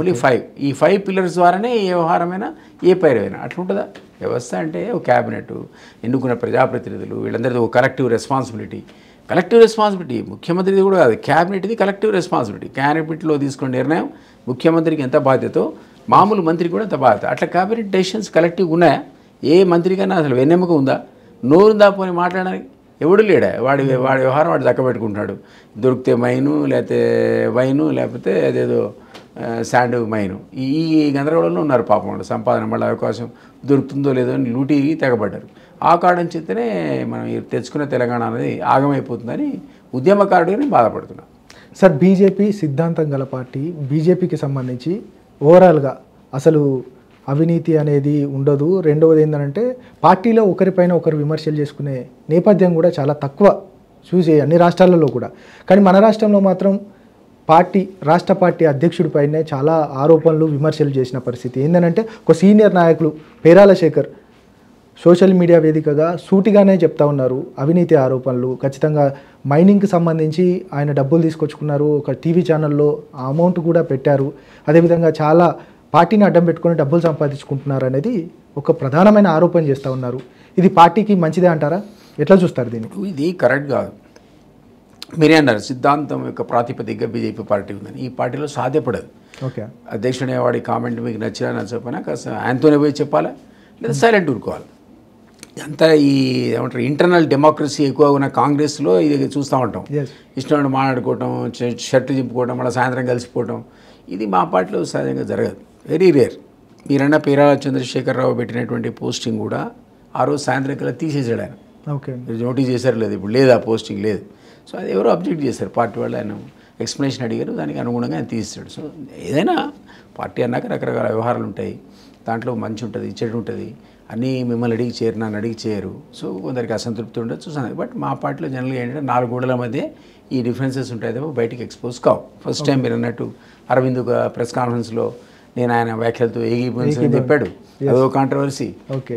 ఓన్లీ ఫైవ్, ఈ ఫైవ్ పిల్లర్స్ ద్వారానే ఏ వ్యవహారమైనా ఏ పైరవైనా అట్లుంటుందా? వ్యవస్థ అంటే ఒక క్యాబినెట్, ఎన్నుకున్న ప్రజాప్రతినిధులు, వీళ్ళందరిది ఒక కలెక్టివ్ రెస్పాన్సిబిలిటీ. కలెక్టివ్ రెస్పాన్సిబిలిటీ ముఖ్యమంత్రిది కూడా కాదు, క్యాబినెట్ది కలెక్టివ్ రెస్పాన్సిబిలిటీ. క్యాబినెట్లో తీసుకున్న నిర్ణయం ముఖ్యమంత్రికి ఎంత బాధ్యతో, మామూలు మంత్రికి కూడా అంత బాధ్యత. అట్లా క్యాబినెట్ డెసిషన్స్ కలెక్టివ్ ఉన్నాయా? ఏ మంత్రికైనా అసలు వెన్నెముక ఉందా, నోరుందా పోని మాట్లాడడానికి? ఎవడు లేడా. వాడి వాడి వ్యవహారం వాడు దక్కబెట్టుకుంటున్నాడు, దొరికితే మైను, లేకపోతే వైను, లేకపోతే అదేదో శాండ్ మైను, ఈ గందరగోళంలో ఉన్నారు పాపం వాళ్ళు. సంపాదన మళ్ళీ అవకాశం దొరుకుతుందో లేదో అని లూటీ తెగబడ్డారు. ఆ కారణం చేతనే మనం తెచ్చుకున్న తెలంగాణ అనేది ఆగమైపోతుందని ఉద్యమకారుడిని బాధపడుతున్నాం సార్. బీజేపీ సిద్ధాంతం గల పార్టీ, బీజేపీకి సంబంధించి ఓవరాల్గా అసలు అవినీతి అనేది ఉండదు. రెండవది ఏంటంటే పార్టీలో ఒకరిపైన ఒకరు విమర్శలు చేసుకునే నేపథ్యం కూడా చాలా తక్కువ చూసే అన్ని రాష్ట్రాలలో కూడా. కానీ మన రాష్ట్రంలో మాత్రం పార్టీ రాష్ట్ర పార్టీ అధ్యక్షుడిపైనే చాలా ఆరోపణలు విమర్శలు చేసిన పరిస్థితి. ఏంటంటే ఒక సీనియర్ నాయకులు పేరాల శేఖర్ సోషల్ మీడియా వేదికగా సూటిగానే చెప్తా ఉన్నారు అవినీతి ఆరోపణలు. ఖచ్చితంగా మైనింగ్కి సంబంధించి ఆయన డబ్బులు తీసుకొచ్చుకున్నారు, ఒక టీవీ ఛానల్లో ఆ అమౌంట్ కూడా పెట్టారు. అదేవిధంగా చాలా పార్టీని అడ్డం పెట్టుకుని డబ్బులు సంపాదించుకుంటున్నారు అనేది ఒక ప్రధానమైన ఆరోపణ చేస్తూ ఉన్నారు. ఇది పార్టీకి మంచిదే అంటారా? ఎట్లా చూస్తారు దీన్ని? ఇది కరెక్ట్ కాదు. మీరే అన్నారు సిద్ధాంతం యొక్క ప్రాతిపదికగా బీజేపీ పార్టీ ఉందని, ఈ పార్టీలో సాధ్యపడదు. ఓకే, అధ్యక్షుడేవాడి కామెంట్ మీకు నచ్చినా నచ్చకపోయినా కాస్త ఆయనతోనే పోయి చెప్పాలా, లేదా సైలెంట్ ఊరుకోవాలి. అంతా ఈ ఏమంటారు ఇంటర్నల్ డెమోక్రసీ ఎక్కువ ఉన్న కాంగ్రెస్లో ఇది చూస్తూ ఉంటాం. ఇష్టం మాట్లాడుకోవటం, షర్ట్ చింపుకోవటం, మళ్ళీ సాయంత్రం కలిసిపోవటం, ఇది మా పార్టీలో సహజంగా జరగదు, వెరీ రేర్. మీరన్నా పేరాల చంద్రశేఖర్ రావు పెట్టినటువంటి పోస్టింగ్ కూడా ఆ రోజు సాయంత్రం కల్లా తీసేసాడు ఆయన. ఓకే, మీరు నోటీస్ చేశారు లేదు, ఇప్పుడు లేదు ఆ పోస్టింగ్ లేదు. సో అది ఎవరో అబ్జెక్ట్ చేశారు పార్టీ వాళ్ళు, ఆయన ఎక్స్ప్లెనేషన్ అడిగారు, దానికి అనుగుణంగా ఆయన తీసేసాడు. సో ఏదైనా పార్టీ అన్నాక రకరకాల వ్యవహారాలు ఉంటాయి, దాంట్లో మంచి ఉంటుంది, చెడు ఉంటుంది, అన్నీ మిమ్మల్ని అడిగి చేరు నన్ను అడిగి చేరు సో కొందరికి అసంతృప్తి ఉండొచ్చు బట్ మా పార్టీలో జనరల్గా ఏంటంటే నాలుగు గోడల మధ్య ఈ డిఫరెన్సెస్ ఉంటాయి తప్ప బయటికి ఎక్స్పోజ్ కావు. ఫస్ట్ టైం మీరు అన్నట్టు అరవింద్ ప్రెస్ కాన్ఫరెన్స్లో నేను ఆయన వ్యాఖ్యలతో ఏకీభవించని చెప్పాడు, అదో కాంట్రవర్సీ.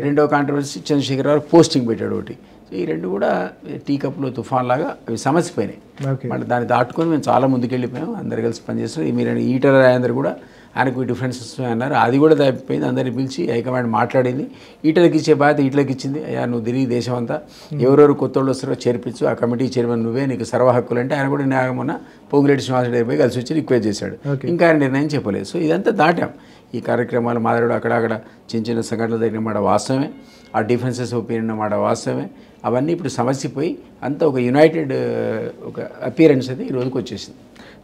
రెండో కాంట్రవర్సీ చంద్రశేఖర్ రావు పోస్టింగ్ పెట్టాడు ఒకటి. సో ఈ రెండు కూడా టీ కప్లో తుఫాన్ లాగా అవి సమస్య పోయినాయి. మళ్ళీ దాన్ని దాటుకొని మేము చాలా ముందుకెళ్ళిపోయాము, అందరు కలిసి పనిచేస్తున్నాం. మీరు ఈటర్ అందరూ కూడా ఆయనకు డిఫరెన్సెస్ అన్నారు, అది కూడా తప్పిపోయింది. అందరిని పిలిచి హైకమాండ్ మాట్లాడింది, ఈటలకి ఇచ్చే బాధ్యత ఈటలకి ఇచ్చింది. అయ్యా నువ్వు తిరిగి దేశం అంతా ఎవరెవరు కొత్త వాళ్ళు వస్తారో చేర్పించు, ఆ కమిటీ చైర్మన్ నువ్వే, నీకు సర్వ హక్కులు అంటే ఆయన కూడా న్యాయమన్న పొంగిరెడ్డి శ్రీనివాసరెడ్డి పోయి కలిసి వచ్చి రిక్వెస్ట్ చేశాడు, ఇంకా ఆయన నిర్ణయం చెప్పలేదు. సో ఇదంతా దాటాం. ఈ కార్యక్రమాలు మాదిరిడు అక్కడక్కడ చిన్న చిన్న సంఘటనలు జరిగిన మాట వాస్తవమే, ఆ డిఫరెన్సెస్ ఒపీనియన్ మాట వాస్తవమే. అవన్నీ ఇప్పుడు సమస్య పోయి అంతా ఒక యునైటెడ్ ఒక అపియరెన్స్ అది ఈ రోజుకి వచ్చేసింది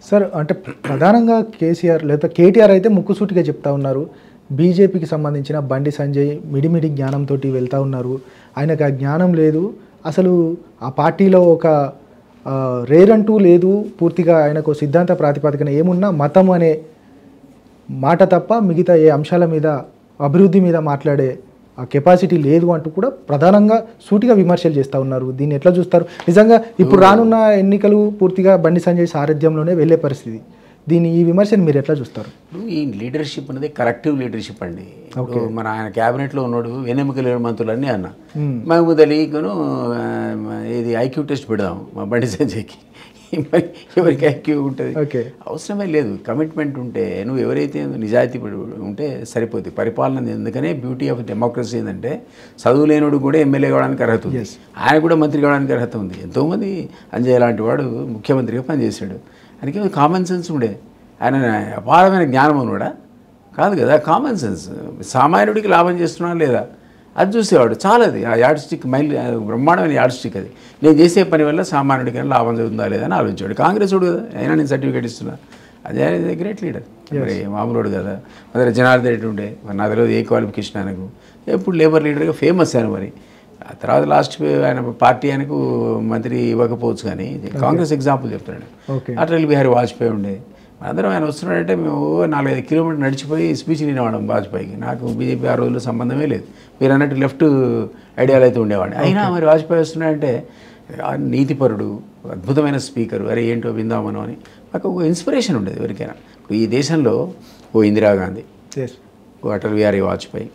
సార్. అంటే ప్రధానంగా కేసీఆర్ లేదా కేటీఆర్ అయితే ముక్కుసూటిగా చెప్తా ఉన్నారు, బీజేపీకి సంబంధించిన బండి సంజయ్ మిడిమిడి జ్ఞానంతో వెళ్తూ ఉన్నారు, ఆయనకు ఆ జ్ఞానం లేదు, అసలు ఆ పార్టీలో ఒక రేరంటూ లేదు, పూర్తిగా ఆయనకు సిద్ధాంత ప్రాతిపదికన ఏమున్నా మతం అనే మాట తప్ప మిగతా ఏ అంశాల మీద అభివృద్ధి మీద మాట్లాడే ఆ కెపాసిటీ లేదు అంటూ కూడా ప్రధానంగా సూటిగా విమర్శలు చేస్తూ ఉన్నారు. దీన్ని ఎట్లా చూస్తారు? నిజంగా ఇప్పుడు రానున్న ఎన్నికలు పూర్తిగా బండి సంజయ్ సారథ్యంలోనే వెళ్ళే పరిస్థితి, దీన్ని ఈ విమర్శను మీరు ఎట్లా చూస్తారు? ఈ లీడర్షిప్ అనేది కరెక్టివ్ లీడర్షిప్ అండి. మన ఆయన క్యాబినెట్లో ఉన్నాడు వెనెముక లేని మంత్రులన్నీ అన్న మహమూద్ అలీకును ఇది ఐక్యూ టెస్ట్ పెడదాం మా బండి సంజయ్కి, ఎవరికి ఐక్యూ ఉంటుంది? అవసరమే లేదు. కమిట్మెంట్ ఉంటే నువ్వు ఎవరైతే నిజాయితీ ఉంటే సరిపోద్ది. పరిపాలన ఎందుకనే బ్యూటీ ఆఫ్ డెమోక్రసీ ఏంటంటే చదువు లేనుడు కూడా ఎమ్మెల్యే కావడానికి అర్హత ఉంది, ఆయన కూడా మంత్రి కావడానికి అర్హత ఉంది. ఎంతోమంది అంజయ్ లాంటి వాడు ముఖ్యమంత్రిగా పనిచేశాడు, అందుకే కామన్ సెన్స్ ఉండే, ఆయన అపారమైన జ్ఞానం ఉన్నాడా కాదు కదా, కామన్ సెన్స్ సామాన్యుడికి లాభం చేస్తున్నాడా లేదా అది చూసేవాడు చాలాది. ఆ యాడ్ స్టిక్ మైల్ బ్రహ్మాండమైన యాడ్ స్టిక్ అది, నేను చేసే పని వల్ల సామాన్యుడికైనా లాభం జరుగుతుందా లేదని ఆలోచించాడు. కాంగ్రెస్ వాడు కదా, అయినా నేను సర్టిఫికేట్ ఇస్తున్నా, అది ఆయన గ్రేట్ లీడర్. మరి మామూలుడు కదా, మరి జనార్దన్ రెడ్డి ఉండే, మరి నా తెలియదు ఏ క్వాలిఫికేషన్ ఆయనకు, ఎప్పుడు లేబర్ లీడర్గా ఫేమస్ ఆయన. మరి ఆ తర్వాత లాస్ట్ ఆయన పార్టీ ఆయనకు మంత్రి ఇవ్వకపోవచ్చు, కానీ కాంగ్రెస్ ఎగ్జాంపుల్ చెప్తున్నాడు. అటల్ బిహారీ వాజ్పేయి ఉండే, అందరం ఆయన వస్తున్నాడంటే మేము నాలుగైదు కిలోమీటర్ నడిచిపోయి స్పీచ్ వినేవాడు వాజ్పేయికి. నాకు బీజేపీ ఆ రోజుల్లో సంబంధమే లేదు, మీరు అన్నట్టు లెఫ్ట్ ఐడియాలు అయితే ఉండేవాడిని. అయినా మరి వాజ్పేయి వస్తున్నాడంటే నీతిపరుడు, అద్భుతమైన స్పీకరు, అరే ఏంటో విందామను అని నాకు ఒక ఇన్స్పిరేషన్ ఉండేది ఎవరికైనా. ఇప్పుడు ఈ దేశంలో ఓ ఇందిరాగాంధీ, ఓ అటల్ బిహారీ వాజ్పేయి,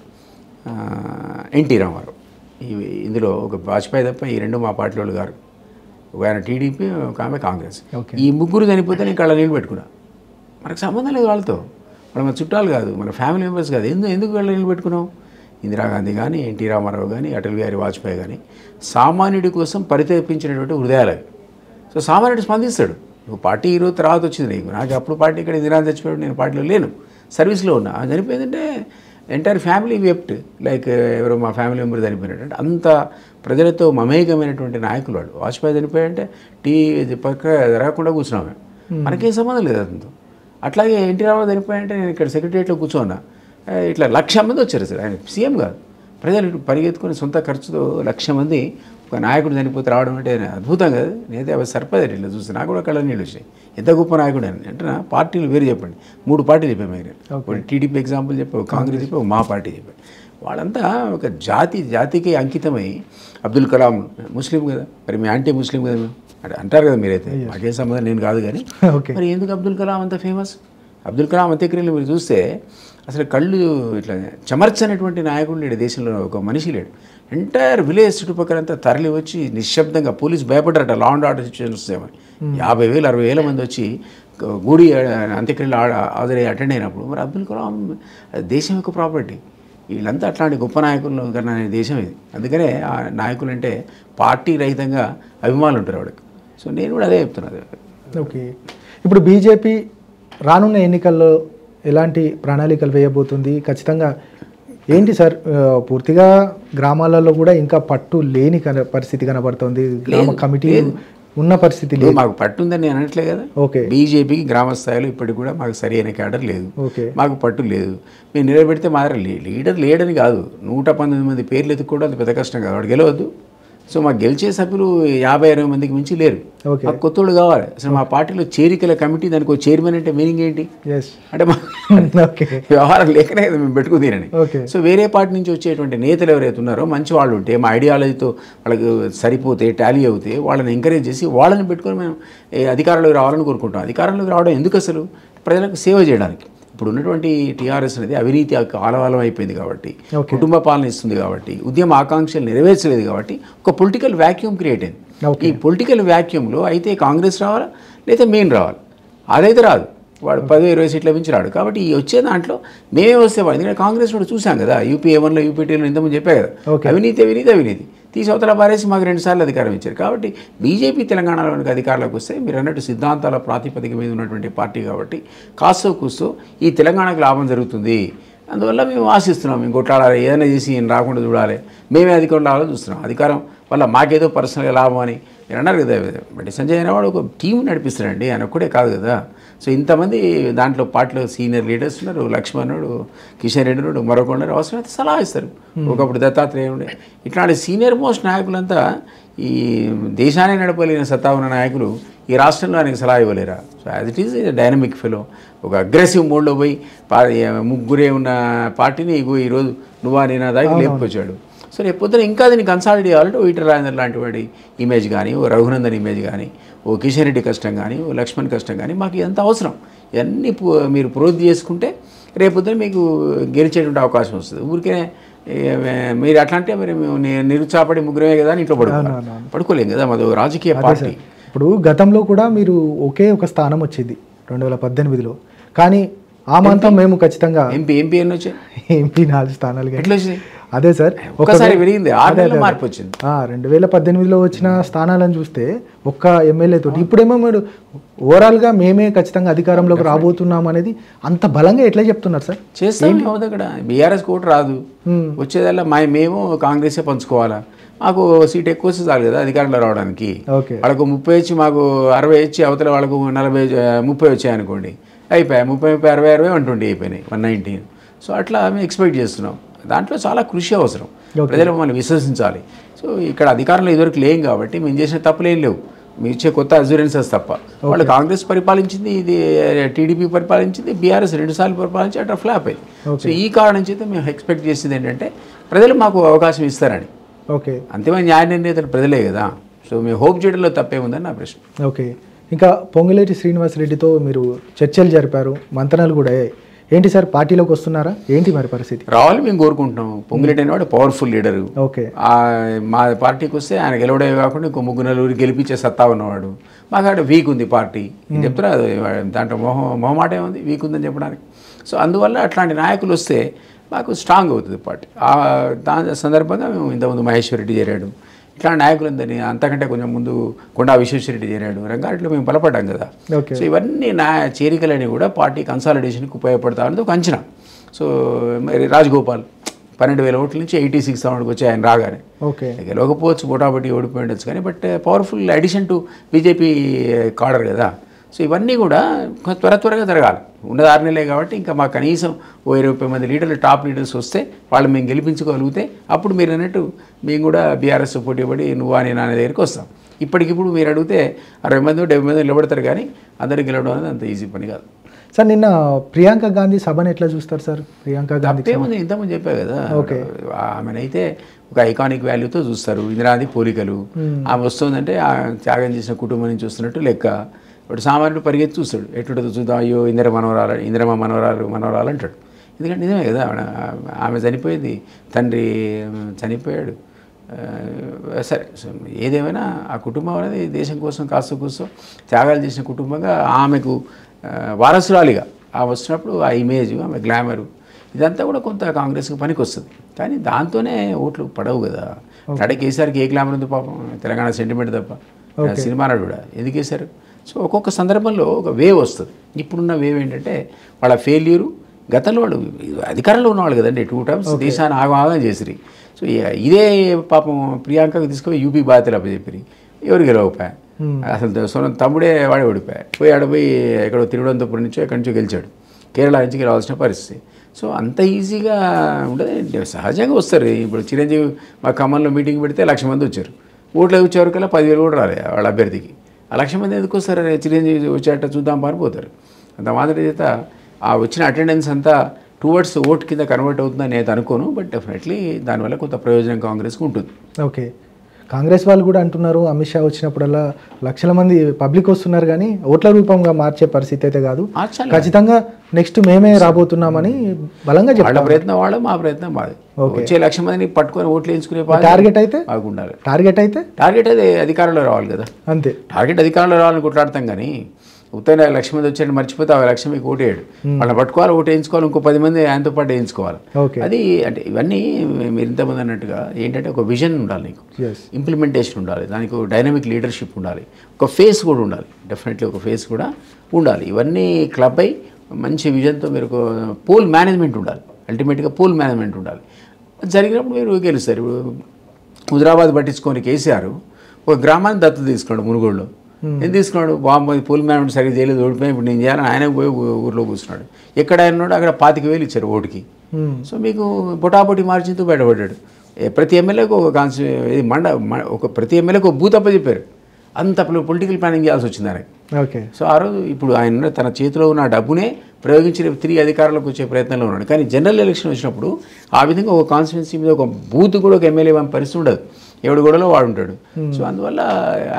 ఎన్టీ రామారావు, ఇందులో ఒక వాజ్పేయి తప్ప ఈ రెండు మా పార్టీ వాళ్ళు గారు, ఒక ఆయన టీడీపీ, ఒక ఆమె కాంగ్రెస్. ఈ ముగ్గురు చనిపోతే నేను కళ్ళ నీళ్ళు పెట్టుకున్నా, మనకు సంబంధం లేదు వాళ్ళతో, మనం మన చుట్టాలు కాదు, మన ఫ్యామిలీ మెంబర్స్ కాదు, ఎందుకు ఎందుకు వెళ్ళి నిలబెట్టుకున్నాం? ఇందిరాగాంధీ కానీ, ఎన్టీ రామారావు కానీ, అటల్ బిహారీ వాజ్పేయి కానీ సామాన్యుడి కోసం పరితపించినటువంటి హృదయాలు అవి. సో సామాన్యుడు స్పందిస్తాడు. నువ్వు పార్టీ ఈరోజు తర్వాత వచ్చింది నీకు, నాకు అప్పుడు పార్టీ ఇక్కడ ఇందిరా చచ్చిపోయాడు, నేను పార్టీలో లేను, సర్వీస్లో ఉన్నా, చనిపోయిందంటే ఎంటైర్ ఫ్యామిలీ వెప్ట్ లైక్ ఎవరో మా ఫ్యామిలీ మెంబర్ చనిపోయినట్టు, అంత ప్రజలతో మమేకమైనటువంటి నాయకులు వాడు. వాజ్పేయి చనిపోయాడంటే టీ పక్క జరగకుండా కూర్చున్నామే, మనకేం సంబంధం లేదు అతనితో. అట్లాగే ఎన్టీ రామారావు చనిపోయాడంటే నేను ఇక్కడ సెక్రటరియట్లో కూర్చోన్నా, ఇట్లా లక్ష మంది వచ్చారు సార్, ఆయన సీఎం కాదు, ప్రజలు పరిగెత్తుకుని సొంత ఖర్చుతో లక్ష మంది ఒక నాయకుడు చనిపోతే రావడం అంటే అద్భుతం కదా. నేనైతే అవి సర్ప్రైజ్ అయ్యి ఇట్లా చూస్తే నాకు కూడా కళ్ళ నీళ్ళు వచ్చాయి, ఎంత గొప్ప నాయకుడు అని. అంటే పార్టీలు వేరు చెప్పండి, మూడు పార్టీలు చెప్పాము, మీరు టీడీపీ ఎగ్జాంపుల్ చెప్పావు, కాంగ్రెస్ చెప్పావు, మా పార్టీ చెప్పాడు. వాళ్ళంతా ఒక జాతి జాతికి అంకితమై, అబ్దుల్ కలాం ముస్లిం కదా, మరి మీ యాంటీ ముస్లిం కదా మేము అంటే అంటారు కదా మీరైతే, మాకేం సంబంధం నేను కాదు, కానీ మరి ఎందుకు అబ్దుల్ కలాం అంత ఫేమస్? అబ్దుల్ కలాం అంత్యక్రియలు మీరు చూస్తే అసలు కళ్ళు ఇట్లా చెమర్చనటువంటి నాయకుడు లేడు దేశంలో, ఒక మనిషి లేడు. ఎంటైర్ విలేజ్ చుట్టుపక్కలంతా తరలి వచ్చి నిశ్శబ్దంగా, పోలీసు భయపడ్డారట లా అండ్ ఆర్డర్ సిచ్యువేషన్ వస్తామని, యాభై వేలు అరవై వేల మంది వచ్చి గుడి అంత్యక్రియలు హాజరై అటెండ్ అయినప్పుడు, మరి అబ్దుల్ కలాం దేశం యొక్క ప్రాపర్టీ, వీళ్ళంతా అట్లాంటి గొప్ప నాయకులు కన్నా దేశం ఇది. అందుకనే ఆ నాయకులు అంటే పార్టీ రహితంగా అభిమానులు ఉంటారు వాడికి. సో నేను కూడా అదే చెప్తున్నాను. ఓకే, ఇప్పుడు బీజేపీ రానున్న ఎన్నికల్లో ఎలాంటి ప్రణాళికలు వేయబోతుంది? ఖచ్చితంగా ఏంటి సార్, పూర్తిగా గ్రామాలలో కూడా ఇంకా పట్టు లేని పరిస్థితి కనబడుతుంది, గ్రామ కమిటీ ఉన్న పరిస్థితి లేదు. మాకు పట్టు ఉందని నేను అనట్లే కదా, ఓకే, బీజేపీకి గ్రామ స్థాయిలో ఇప్పటికి కూడా మాకు సరి అయిన క్యాడర్ లేదు, ఓకే, మాకు పట్టు లేదు. మేము నిలబెడితే మాత్రం లీడర్ లేడని కాదు, నూట పంతొమ్మిది మంది పేర్లు ఎత్తుకోవడం అంత పెద్ద కష్టం కాదు, వాడు గెలవద్దు, సో మా గెలిచే సభ్యులు యాభై అరవై మందికి మించి లేరు. మాకు కొత్తోళ్ళు కావాలి. అసలు మా పార్టీలో చేరికల కమిటీ, దానికి చైర్మన్ అంటే మీనింగ్ ఏంటి అంటే వ్యవహారం లేకనే మేము పెట్టుకుని. సో వేరే పార్టీ నుంచి వచ్చేటువంటి నేతలు ఎవరైతే ఉన్నారో మంచి వాళ్ళు ఉంటే, మా ఐడియాలజీతో వాళ్ళకి సరిపోతే, టాలీ అవుతే వాళ్ళని ఎంకరేజ్ చేసి వాళ్ళని పెట్టుకొని మేము అధికారంలోకి రావాలని కోరుకుంటాం. అధికారంలోకి రావడం ఎందుకు? అసలు ప్రజలకు సేవ చేయడానికి. ఇప్పుడు ఉన్నటువంటి టీఆర్ఎస్ అనేది అవినీతి ఆలవాలం అయిపోయింది కాబట్టి, కుటుంబ పాలన ఇస్తుంది కాబట్టి, ఉద్యమ ఆకాంక్షలు నెరవేర్చలేదు కాబట్టి ఒక పొలిటికల్ వ్యాక్యూమ్ క్రియేట్ అయింది. ఈ పొలిటికల్ వ్యాక్యూమ్లో అయితే కాంగ్రెస్ రావాలా లేదా మెయిన్ రావాలి, అదైతే రాదు. వాడు పదో ఇరవై సీట్ల మించి రాడు. కాబట్టి ఈ వచ్చే దాంట్లో మేమే వస్తే వాడు, ఎందుకంటే కాంగ్రెస్ కూడా చూసాం కదా యూపీ వన్లో యూపీటీలో ఇంతకుముందు చెప్పే కదా అవినీతి అవినీతి అవినీతి తీసవతల పారేసి మాకు రెండు సార్లు అధికారం ఇచ్చారు. కాబట్టి బీజేపీ తెలంగాణలో అధికారులకు వస్తే మీరు అన్నట్టు సిద్ధాంతాల ప్రాతిపదిక మీద ఉన్నటువంటి పార్టీ కాబట్టి కాస్తో కూస్తో ఈ తెలంగాణకు లాభం జరుగుతుంది. అందువల్ల మేము ఆశిస్తున్నాం, మేము కొట్లాడాలి, ఏదైనా చేసి ఈయన రాకుండా చూడాలి, మేమే అధికారం రావాలని చూస్తున్నాం. అధికారం వల్ల మాకేదో పర్సనల్గా లాభం అని మీరు అన్నారు కదా. బండి సంజయ్ అనేవాడు ఒక టీం నడిపిస్తారండి, ఆయన ఒక్కడే కాదు కదా. సో ఇంతమంది దాంట్లో పార్టీలో సీనియర్ లీడర్స్ ఉన్నారు, లక్ష్మణుడు, కిషన్ రెడ్డి ఉన్నాడు, మరొక ఉన్నారు. అవసరమైతే సలహా ఇస్తారు. ఒకప్పుడు దత్తాత్రేయ ఉండే ఇట్లాంటి సీనియర్ మోస్ట్ నాయకులంతా ఈ దేశాన్ని నడపలేని సత్తా ఉన్న నాయకులు ఈ రాష్ట్రంలో ఆయనకు సలహా ఇవ్వలేరా? So as it is dynamic fellow, ఒక అగ్రెసివ్ మోడ్లో పోయి ముగ్గురే ఉన్న పార్టీని ఇగో ఈరోజు నువ్వా నేనా దాకా లేపుకొచ్చాడు. సో రేపు పొద్దున ఇంకా దీన్ని కన్సాలిడేట్ చేయాలంటే ఓ ఈటల రాజేందర్ లాంటి వాడి ఇమేజ్ కానీ, ఓ రఘునందన్ ఇమేజ్ కానీ, ఓ కిషన్ రెడ్డి కష్టం కానీ, ఓ లక్ష్మణ్ కష్టం కానీ మాకు ఎంత అవసరం. ఇవన్నీ మీరు ప్రోత్సహించి చేసుకుంటే రేపు పొద్దున మీకు గెలిచేటువంటి అవకాశం వస్తుంది. ఊరికే మీరు అట్లా అంటే మరి మేము నిరుత్సాహపడి ముగ్గురమే కదా అని ఇంట్లో పడుకున్నాం, పడుకోలేం కదా. మాది రాజకీయ పార్టీ. ఇప్పుడు గతంలో కూడా మీరు ఒకే ఒక స్థానం వచ్చింది రెండు వేల పద్దెనిమిదిలో, కానీ ఆ మంతం మేము ఖచ్చితంగా ఎంపీ ఎంపీ ఎన్ని వచ్చాయి? ఎంపీ నాలుగు స్థానాలు ఎట్లా వచ్చాయి? అదే సార్, ఒకసారి పెరిగింది, మార్పు వచ్చింది. రెండు వేల పద్దెనిమిదిలో వచ్చిన స్థానాలను చూస్తే ఒక్క ఎమ్మెల్యే తోటి, ఇప్పుడేమో మీరు ఓవరాల్గా మేమే ఖచ్చితంగా అధికారంలోకి రాబోతున్నాం అనేది అంత బలంగా ఎట్లా చెప్తున్నారు సార్? చేస్తాం అవుతుంది. అక్కడ బీఆర్ఎస్ కోట రాదు, వచ్చేదల్లా మా మేము కాంగ్రెసే పంచుకోవాలా, మాకు సీట్ ఎక్కువ వస్తే చాలు కదా అధికారంలో రావడానికి. వాళ్ళకు ముప్పై వచ్చి మాకు అరవై వచ్చి, అవతల వాళ్ళకు నలభై ముప్పై వచ్చాయి అనుకోండి, అయిపోయాయి ముప్పై ముప్పై అరవై అరవై వన్ ట్వంటీ అయిపోయినాయి వన్ నైన్టీన్. సో అట్లా మేము ఎక్స్పెక్ట్ చేస్తున్నాం. దాంట్లో చాలా కృషి అవసరం, ప్రజలు మమ్మల్ని విశ్వసించాలి. సో ఇక్కడ అధికారంలో ఇదివరకు లేం కాబట్టి మేము చేసిన తప్పులేం లేవు, మీరు ఇచ్చే కొత్త అజ్యూరెన్సెస్ తప్ప. వాళ్ళు కాంగ్రెస్ పరిపాలించింది, ఇది టీడీపీ పరిపాలించింది, బీఆర్ఎస్ రెండుసార్లు పరిపాలించి అట్లా ఫ్లాప్ అయింది. సో ఈ కారణం చేత మేము ఎక్స్పెక్ట్ చేసింది ఏంటంటే ప్రజలు మాకు అవకాశం ఇస్తారని. ఓకే, అంతిమ న్యాయ నిర్ణేతలు ప్రజలే కదా. సో మేము హోప్ చేయడంలో తప్పేముందని నా ప్రశ్న. ఓకే, ఇంకా పొంగులేటి శ్రీనివాస్ రెడ్డితో మీరు చర్చలు జరిపారు, మంతనాలు కూడా అయ్యాయి. ఏంటి సార్, పార్టీలోకి వస్తున్నారా ఏంటి మరి పరిస్థితి? రావాలి మేము కోరుకుంటున్నాం. పొంగులేటి అనేవాడు పవర్ఫుల్ లీడరు. ఓకే, మా పార్టీకి వస్తే ఆయన గెలవడమే కాకుండా ఇంకో ముగ్గురు నలుగురు గెలిపించే సత్తా ఉన్నవాడు. మాకు అక్కడ వీక్ ఉంది పార్టీ చెప్తున్నా, దాంట్లో మొహం మొహమాటే ఉంది వీక్ ఉందని చెప్పడానికి. సో అందువల్ల అట్లాంటి నాయకులు వస్తే మాకు స్ట్రాంగ్ అవుతుంది పార్టీ. ఆ దాని సందర్భంగా మేము ఇంతకుముందు మహేశ్వర్ రెడ్డి చేరాడు, ఇట్లాంటి నాయకులందరినీ, అంతకంటే కొంచెం ముందు కొండా విశ్వేశ్వరరెడ్డి చేరాడు, రంగారెడ్డిలో మేము బలపడ్డాం కదా. సో ఇవన్నీ నా చేరికలని కూడా పార్టీ కన్సాలిడేషన్కి ఉపయోగపడతా అనేది ఒక అంచనా. సో మరి రాజగోపాల్ పన్నెండు వేల ఓట్ల నుంచి ఎయిటీ సిక్స్ థౌసండ్కి వచ్చి ఆయన రాగానే గెలవకపోవచ్చు, బొటాబొటి ఓడిపోయి ఉండొచ్చు, కానీ but powerful addition to BJP cadre కదా. సో ఇవన్నీ కూడా త్వర త్వరగా జరగాలి. ఉన్నది ఆరు నెలలే కాబట్టి ఇంకా మా కనీసం ఓ ఇరవై ముప్పై మంది లీడర్లు, టాప్ లీడర్స్ వస్తే వాళ్ళు మేము గెలిపించుకోగలిగితే అప్పుడు మీరు అన్నట్టు మేము కూడా బీఆర్ఎస్ పోటీ పడి నువ్వా నేను అనే దగ్గరికి వస్తాం. ఇప్పటికిప్పుడు మీరు అడిగితే అరవై మంది డెబ్బై మంది నిలబడతారు, కానీ అందరూ గెలవడం అనేది అంత ఈజీ పని కాదు. సార్, నిన్న ప్రియాంక గాంధీ సభను ఎట్లా చూస్తారు సార్? ప్రియాంక గాంధీ ఇంతకుముందు చెప్పా కదా, ఓకే, ఆమెనైతే ఒక ఐకానిక్ వాల్యూతో చూస్తారు. ఇందిరాది పోలికలు, ఆమె వస్తుందంటే ఆ త్యాగం చేసిన కుటుంబం నుంచి వస్తున్నట్టు లెక్క. ఇప్పుడు సామాన్యుడు పరిగెత్తి చూస్తాడు, ఎటు చూద్దాం, అయ్యో ఇందిరా మనవరాలు, ఇందిరమ్మ మనవరాలు మనవరాలు అంటాడు. ఎందుకంటే నిజమే కదా, ఆమె చనిపోయింది, తండ్రి చనిపోయాడు. సరే, ఏదేమైనా ఆ కుటుంబం అనేది దేశం కోసం కాస్త కోసం త్యాగాలు చేసిన కుటుంబంగా, ఆమెకు వారసురాలిగా ఆమె వస్తున్నప్పుడు ఆ ఇమేజ్, ఆమె గ్లామరు, ఇదంతా కూడా కొంత కాంగ్రెస్కి పనికి వస్తుంది. కానీ దాంతోనే ఓట్లు పడవు కదా. నడ కేసీఆర్కి ఏ గ్లామర్ ఉంది పాపం, తెలంగాణ సెంటిమెంట్ తప్ప, సినిమా నాడు కూడా ఎందుకు వేశారు? సో ఒక్కొక్క సందర్భంలో ఒక వేవ్ వస్తుంది. ఇప్పుడున్న వేవ్ ఏంటంటే వాళ్ళ ఫెయిల్యూరు, గతంలో వాళ్ళు అధికారంలో ఉన్నవాళ్ళు కదండి, టూ టైమ్స్ దేశాన్ని ఆగమాగం చేసిరి. సో ఇదే పాపం ప్రియాంకకు తీసుకొని యూపీ బాధ్యతలు అప్పచెప్పిరి, ఎవరు గెలవపోయా, అసలు సొంత తమ్ముడే వాడే ఓడిపోయా, పోయి ఆడపోయి ఎక్కడో తిరువనంతపురం నుంచో ఎక్కడి నుంచో గెలిచాడు, కేరళ నుంచి గెలవాల్సిన పరిస్థితి. సో అంత ఈజీగా ఉండదు, సహజంగా వస్తారు. ఇప్పుడు చిరంజీవి మా ఖమ్మంలో మీటింగ్ పెడితే లక్ష మంది వచ్చారు, ఓట్లు వచ్చేవరకల్లా పది వేలు కూడా రాలే వాళ్ళ అభ్యర్థికి. ఆ లక్ష మంది ఎందుకు సరే చిరంజీవి వచ్చేట చూద్దాం పారిపోతారు. అంత మాదిరి చేత ఆ వచ్చిన అటెండెన్స్ అంతా టువర్డ్స్ ఓట్ కింద కన్వర్ట్ అవుతుందని నేను అనుకోను. బట్ డెఫినెట్లీ దానివల్ల కొంత ప్రయోజనం కాంగ్రెస్కి ఉంటుంది. ఓకే, కాంగ్రెస్ వాళ్ళు కూడా అంటున్నారు అమిత్ షా వచ్చినప్పుడల్లా లక్షల మంది పబ్లిక్ వస్తున్నారు కానీ ఓట్ల రూపంగా మార్చే పరిస్థితి అయితే కాదు, ఖచ్చితంగా నెక్స్ట్ మేమే రాబోతున్నామని బలంగా చెప్పారు. ప్రయత్నం వాళ్ళ, మా ప్రయత్నం మాది. వచ్చే లక్ష మందిని పట్టుకొని ఓట్లు వేయించుకునే టార్గెట్ అయితే బాగుండాలి. టార్గెట్ అయితే టార్గెట్ అదే అధికారంలో రావాలి కదా, అంతే. టార్గెట్ అధికారంలో రావాలని కొట్లాడతాం కానీ ఉత్తైన లక్ష మంది వచ్చాడు మర్చిపోతే ఆ లక్ష మీకు ఓటేయడు. వాళ్ళని పట్టుకోవాలి, ఓటు వేయించుకోవాలి, ఇంకో పది మంది ఆయనతో పాటు వేయించుకోవాలి. అది అంటే ఇవన్నీ మీరు ఇంతమంది అన్నట్టుగా ఏంటంటే ఒక విజన్ ఉండాలి, నీకు ఇంప్లిమెంటేషన్ ఉండాలి, దానికి ఒక డైనమిక్ లీడర్షిప్ ఉండాలి, ఒక ఫేస్ కూడా ఉండాలి, డెఫినెట్లీ ఒక ఫేస్ కూడా ఉండాలి. ఇవన్నీ క్లబ్ అయి మంచి విజన్తో మీరు పోల్ మేనేజ్మెంట్ ఉండాలి, అల్టిమేట్గా పోల్ మేనేజ్మెంట్ ఉండాలి. జరిగినప్పుడు మీరు గెలుస్తారు. ఇప్పుడు హుజరాబాద్ పట్టించుకొని కేసీఆర్ ఒక గ్రామాన్ని దత్తత తీసుకున్నాడు మునుగోడులో. ఎందుకు తీసుకున్నాడు? బాబు పూల్ మేనేజ్మెంట్ సరిగ్గా చేయలేదు, ఓడిపోయి ఇప్పుడు నేను చేయాలని ఆయన పోయి ఊరిలో కూర్చున్నాడు. ఎక్కడ ఆయనన్నాడు అక్కడ పాతిక వేలు ఇచ్చారు ఓటుకి. సో మీకు పొటాపొటి మార్జిన్తో బయటపడ్డాడు. ప్రతి ఎమ్మెల్యేకు ఒక కాన్స్టి ఇది మండ ఒక ప్రతి ఎమ్మెల్యేకు ఒక బూత్ అప్పచెప్పారు. అంత పొలిటికల్ ప్లానింగ్ చేయాల్సి వచ్చింది ఆయనకి. ఓకే, సో ఆ రోజు ఇప్పుడు ఆయన తన చేతిలో ఉన్న డబ్బునే ప్రయోగించిన తిరిగి అధికారంలోకి వచ్చే ప్రయత్నంలో ఉన్నాడు. కానీ జనరల్ ఎలక్షన్ వచ్చినప్పుడు ఆ విధంగా ఒక కాన్స్టిట్యున్సీ మీద ఒక బూత్ కూడా ఒక ఎమ్మెల్యే పరిస్థితి ఉండదు, ఎవడు గొడవలో వాడు ఉంటాడు. సో అందువల్ల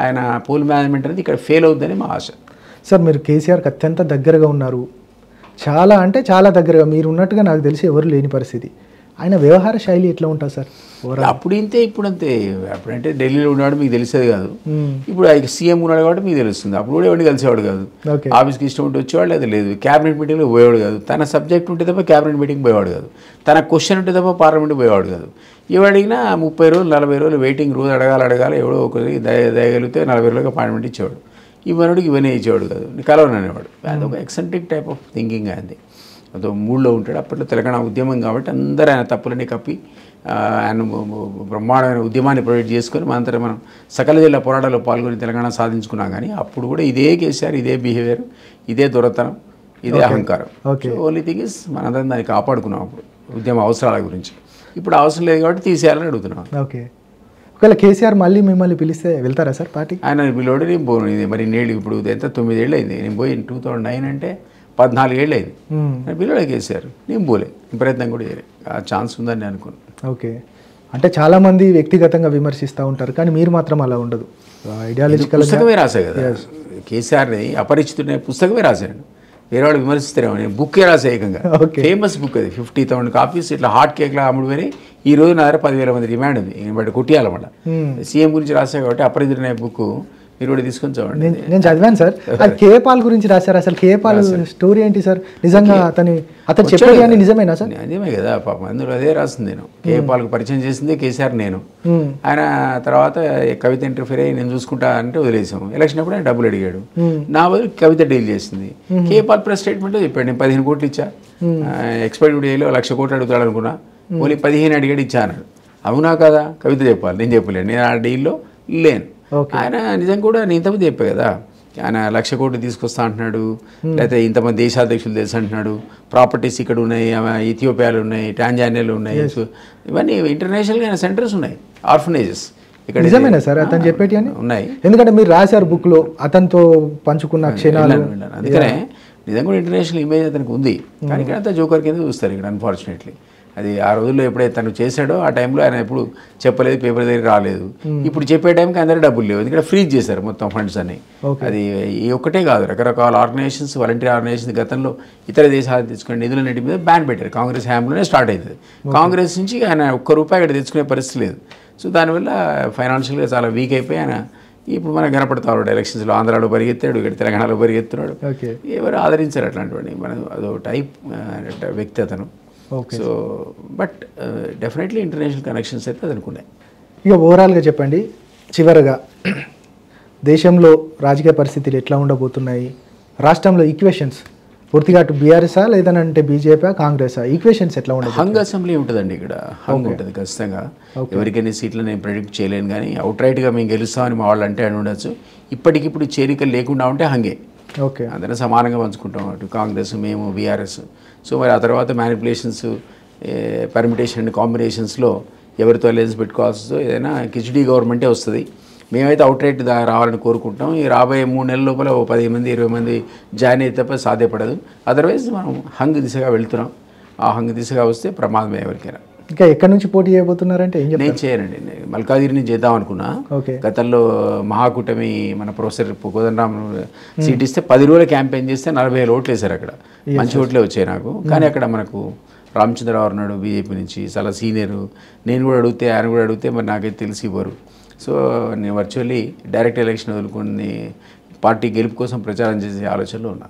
ఆయన పోల్ మేనేజ్మెంట్ అనేది ఇక్కడ ఫెయిల్ అవుతుందని మా ఆశ. సార్, మీరు కేసీఆర్కి అత్యంత దగ్గరగా ఉన్నారు, చాలా అంటే చాలా దగ్గరగా మీరు ఉన్నట్టుగా నాకు తెలిసి ఎవరు లేని పరిస్థితి. ఆయన వ్యవహార శైలి ఎట్లా ఉంటుంది సార్? అప్పుడు ఇంతే, ఇప్పుడు అంతే. అప్పుడంటే ఢిల్లీలో ఉన్నాడు మీకు తెలిసేది కాదు, ఇప్పుడు సీఎం ఉన్నాడు కాబట్టి మీకు తెలుస్తుంది. అప్పుడు కూడా ఎవరిని కలిసేవాడు కాదు, ఆఫీస్కి ఇష్టం ఉంటే వచ్చేవాడు, అది లేదు. క్యాబినెట్ మీటింగ్లో పోయేవాడు కాదు, తన సబ్జెక్ట్ ఉంటే తప్ప క్యాబినెట్ మీటింగ్ పోయేవాడు కాదు, తన క్వశ్చన్ ఉంటే తప్ప పార్లమెంట్ పోయేవాడు కాదు. ఇవి అడిగినా ముప్పై రోజులు నలభై రోజులు వెయిటింగ్ రోజు అడగాలి అడగాలి ఎవడో ఒకరికి దయ దయగలిగితే నలభై రోజులకు అపాయింట్మెంట్ ఇచ్చేవాడు. ఇవన్నడికి ఇవన్నీ ఇచ్చేవాడు కాదు, కలవననేవాడు. అది ఒక ఎక్సెంట్రిక్ టైప్ ఆఫ్ థింకింగ్ అయింది. అదో మూడులో ఉంటాడు. అప్పట్లో తెలంగాణ ఉద్యమం కాబట్టి అందరూ ఆయన తప్పులని కప్పి ఆయన బ్రహ్మాండమైన ఉద్యమాన్ని ప్రొవైడ్ చేసుకొని మనంతట మనం సకల జిల్లా పోరాటాల్లో పాల్గొని తెలంగాణ సాధించుకున్నాం. కానీ అప్పుడు కూడా ఇదే కేసీఆర్, ఇదే బిహేవియర్, ఇదే దొరతనం, ఇదే అహంకారం. ఓకే, ఓన్లీ థింగ్ ఇస్ మనందరం దాన్ని కాపాడుకున్నాం అప్పుడు ఉద్యమ అవసరాల గురించి. ఇప్పుడు అవసరం లేదు కాబట్టి తీసేయాలని అడుగుతున్నాం. ఓకే, ఒకవేళ కేసీఆర్ మళ్ళీ మిమ్మల్ని పిలిస్తే వెళ్తారా సార్ పార్టీ? ఆయన పిలువడు, నేను పోను. ఇది మరి నేడు ఇప్పుడు ఎంత తొమ్మిదేళ్ళు అయింది నేను పోయి, టూ థౌజండ్ నైన్ అంటే పద్నాలుగేళ్ళు అయింది. పిల్లలే కేసీఆర్, నేను పోలే, ప్రయత్నం కూడా చేయలే. ఆ ఛాన్స్ ఉందని నేను అనుకున్నాను. ఓకే, అంటే చాలామంది వ్యక్తిగతంగా విమర్శిస్తూ ఉంటారు కానీ మీరు మాత్రం అలా ఉండదు. ఐడియాలజికల్ పుస్తకమే రాశాను కదా, కేసీఆర్ని అపరిచితుడే పుస్తకమే రాశాను. వేరే వాళ్ళు విమర్శిస్తారేమో, నేను బుక్కే రాశాను ఏకంగా. ఫేమస్ బుక్ అది, ఫిఫ్టీ థౌసండ్ కాపీస్ ఇట్లా హాట్ కేక్లా అమ్ముడుపోయి ఈ రోజు నా దగ్గర పదివేల మంది డిమాండ్ ఉంది. నేను బట్టి కొట్టియాల మళ్ళీ సీఎం గురించి రాశాను కాబట్టి అపరిచితుడే బుక్ మీరు కూడా తీసుకొని చూడండి. నేను చదివాను సార్. అది కేపాల్ గురించి రాశారు. అసలు కేపాల్ స్టోరీ ఏంటి సార్? నిజంగా అతని అతను చెప్పాడు కానీ నిజమేనా సార్? నిజమే కదా పాపం, అందులో అదే రాసింది. నేను కేపాల్కు పరిచయం చేసింది కేసీఆర్ నేను. ఆయన తర్వాత కవిత ఇంటర్ఫీర్ అయ్యి నేను చూసుకుంటా అంటే వదిలేసాము. ఎలక్షన్ అప్పుడు ఆయన డబ్బులు అడిగాడు, నా బదులు కవిత డీల్ చేసింది. కేపాల్ ప్రెస్ స్టేట్మెంట్లో చెప్పాడు, నేను పదిహేను కోట్లు ఇచ్చా, ఎక్స్పైర్డ్ డేలో లక్ష కోట్లు అడుగుతాడు అనుకున్నా, ఓన్లీ పదిహేను అడిగాడు, ఇచ్చా అన్నాడు. అవునా కదా కవిత చెప్పాలి, నేను చెప్పలేను, నేను ఆ డీల్లో లేను. ఆయన నిజం కూడా నేను ఇంతమంది చెప్పా కదా, ఆయన లక్ష కోట్లు తీసుకొస్తా అంటున్నాడు, లేకపోతే ఇంతమంది దేశాధ్యక్షులు తెలుసు అంటున్నాడు, ప్రాపర్టీస్ ఇక్కడ ఉన్నాయి, ఇథియోపియాలు ఉన్నాయి, టాంజానియాలు ఉన్నాయి, ఇవన్నీ ఇంటర్నేషనల్గా ఆయన సెంటర్స్ ఉన్నాయి, ఆర్ఫనేజెస్ ఇక్కడ. నిజమేనా సార్ అతను చెప్పేటి అని ఉన్నాయి? ఎందుకంటే మీరు రాశారు బుక్లో అతనితో పంచుకున్న క్షణాలు. అందుకనే నిజం కూడా ఇంటర్నేషనల్ ఇమేజ్ అతనికి ఉంది. కానీ ఇక్కడ జోకర్ కింద చూస్తారు ఇక్కడ, అన్ఫార్చునేట్లీ. అది ఆ రోజుల్లో ఎప్పుడైతే తను చేశాడో ఆ టైంలో ఆయన ఎప్పుడు చెప్పలేదు, పేపర్ దగ్గర రాలేదు. ఇప్పుడు చెప్పే టైంకి అందరూ డబ్బులు లేవు, ఇక్కడ ఫ్రీజ్ చేశారు మొత్తం ఫండ్స్ అన్ని. అది ఒక్కటే కాదు, రకరకాల ఆర్గనైజేషన్స్, వాలంటీర్ ఆర్గనైజేషన్స్ గతంలో ఇతర దేశాలు తెచ్చుకునే నిధులన్నిటి మీద బ్యాన్ పెట్టారు. కాంగ్రెస్ హ్యాంలోనే స్టార్ట్ అయింది. కాంగ్రెస్ నుంచి ఆయన ఒక్క రూపాయి ఇక్కడ తెచ్చుకునే పరిస్థితి లేదు. సో దానివల్ల ఫైనాన్షియల్గా చాలా వీక్ అయిపోయి ఆయన ఇప్పుడు మనకు కనపడతా ఉన్నాడు. ఎలక్షన్స్లో ఆంధ్రాలో పరిగెత్తాడు, ఇక్కడ తెలంగాణలో పరిగెత్తున్నాడు. ఎవరు ఆదరించారు అట్లాంటివన్నీ? మన అదో టైప్ వ్యక్తి అతను. So but definitely international connections అయితే అది అనుకున్నాయి. ఇక ఓవరాల్గా చెప్పండి చివరగా, దేశంలో రాజకీయ పరిస్థితులు ఎట్లా ఉండబోతున్నాయి? రాష్ట్రంలో ఈక్వేషన్స్ పూర్తిగా అటు బీఆర్ఎస్ఆ లేదనంటే బీజేపీ కాంగ్రెసా? ఈక్వేషన్స్ ఎట్లా ఉండదు? హంగ్ అసెంబ్లీ ఉంటుందండి ఇక్కడ, హంగ్ ఉంటుంది ఖచ్చితంగా. ఎవరికైనా సీట్లు నేను ప్రెడిక్ట్ చేయలేను కానీ అవుట్ రైట్గా మేము గెలుస్తామని మా వాళ్ళు అంటే అని ఉండొచ్చు. ఇప్పటికిప్పుడు చేరికలు లేకుండా ఉంటే హంగే. ఓకే, అందరం సమానంగా పంచుకుంటాం, అటు కాంగ్రెస్, మేము, బీఆర్ఎస్. సో మరి ఆ తర్వాత మ్యానిపులేషన్స్, పర్మిటేషన్ అండ్ కాంబినేషన్స్లో ఎవరితో అలయన్స్ పెట్టుకోవాల్సిందో ఏదైనా కిచిడి గవర్నమెంటే వస్తుంది. మేమైతే అవుట్ రైట్ రావాలని కోరుకుంటాం. ఈ రాబోయే మూడు నెలల లోపల ఓ పది మంది ఇరవై మంది జాయిన్ అయితే తప్ప సాధ్యపడదు. అదర్వైజ్ మనం హంగ్ దిశగా వెళ్తున్నాం. ఆ హంగ్ దిశగా వస్తే ప్రమాదం ఎవరికైనా. ఇంకా ఎక్కడి నుంచి పోటీ చేయబోతున్నారంటే ఏం చెప్తారు? నేను చేయనండి, మల్కాజిగిరిని చేద్దాం అనుకున్నా. గతంలో మహాకూటమి మన ప్రొఫెసర్ కోదండరామ్ సీట్ ఇస్తే పది రోజుల క్యాంపెయిన్ చేస్తే నలభై వేలు ఓట్లు వేశారు. అక్కడ మంచి ఓట్లే వచ్చాయి నాకు. కానీ అక్కడ మనకు రామచంద్రరావు ఉన్నాడు బీజేపీ నుంచి, చాలా సీనియరు. నేను కూడా అడిగితే ఆయన కూడా అడిగితే మరి నాకైతే తెలిసి ఇవ్వరు. సో నేను వర్చువల్లీ డైరెక్ట్ ఎలక్షన్ వదులుకొని పార్టీ గెలుపు కోసం ప్రచారం చేసే ఆలోచనలో ఉన్నా.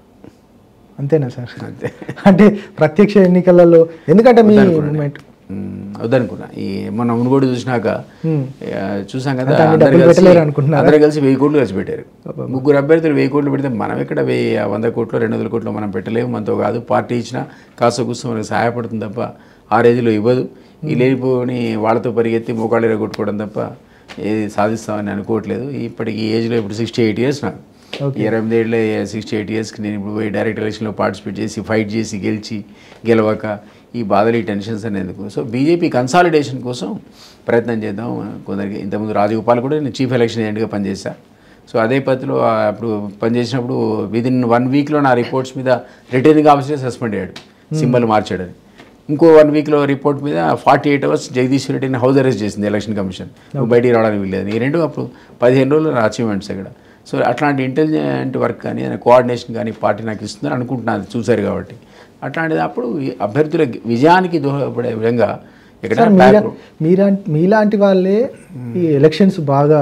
అంతేనా సార్? అంతే. అంటే ప్రత్యక్ష ఎన్నికలలో ఎందుకంటే మీ మూమెంట్ వద్దనుకున్నా. ఈ మొన్న మునుగోడు చూసినాక చూసాం కదా, అందరు కలిసి వెయ్యి కోట్లు కలిసి పెట్టారు. ముగ్గురు అభ్యర్థులు వెయ్యి కోట్లు పెడితే మనం ఇక్కడ వెయ్యి వంద కోట్లు రెండు వందల కోట్లు మనం పెట్టలేము. మనతో కాదు. పార్టీ ఇచ్చినా కాస్త కూర్చో మనకు సహాయపడుతుంది తప్ప ఆ రేజులో ఇవ్వదు. ఈ లేనిపోని వాళ్ళతో పరిగెత్తి మోకాళ్ళు ఎరగొట్టుకోవడం తప్ప ఏది సాధిస్తామని అనుకోవట్లేదు. ఇప్పటికి ఏజ్లో ఇప్పుడు సిక్స్టీ ఎయిట్ ఇయర్స్ నాకు. ఇరవై ఎనిమిది ఏళ్ళే సిక్స్టీ ఎయిట్ ఇయర్స్కి నేను ఇప్పుడు పోయి డైరెక్ట్ ఎలక్షన్లో పార్టిసిపేట్ చేసి ఫైట్ చేసి గెలిచి గెలవక ఈ బాధలు ఈ టెన్షన్స్ అనేందుకు. సో బీజేపీ కన్సాలిడేషన్ కోసం ప్రయత్నం చేద్దాం. కొందరికి ఇంతకుముందు రాజగోపాల్ కూడా నేను చీఫ్ ఎలక్షన్ ఏజెంట్గా పనిచేశాను. సో అదే పత్రిలో అప్పుడు పనిచేసినప్పుడు విదిన్ వన్ వీక్లో నా రిపోర్ట్స్ మీద రిటర్నింగ్ ఆఫీసర్ సస్పెండ్ అయ్యాడు, సింబల్ మార్చాడని. ఇంకో వన్ వీక్లో రిపోర్ట్ మీద ఫార్టీ ఎయిట్ అవర్స్ జగదీష్ రెడ్డిని హౌస్ అరెస్ట్ చేసింది ఎలక్షన్ కమిషన్. బయటికి రావడానికి వీల్లేదు. ఈ రెండు అప్పుడు పదిహేను రోజులు నా అచీవ్మెంట్స్ ఇక్కడ. సో అట్లాంటి ఇంటెలిజెంట్ వర్క్ కానీ కోఆర్డినేషన్ కానీ పార్టీ నాకు ఇస్తుందని అనుకుంటున్నాను చూశారు కాబట్టి. అట్లాంటిది అప్పుడు అభ్యర్థుల విజయానికి దోహదపడే విధంగా ఎక్కడ మీలాంటి వాళ్ళే ఈ ఎలక్షన్స్ బాగా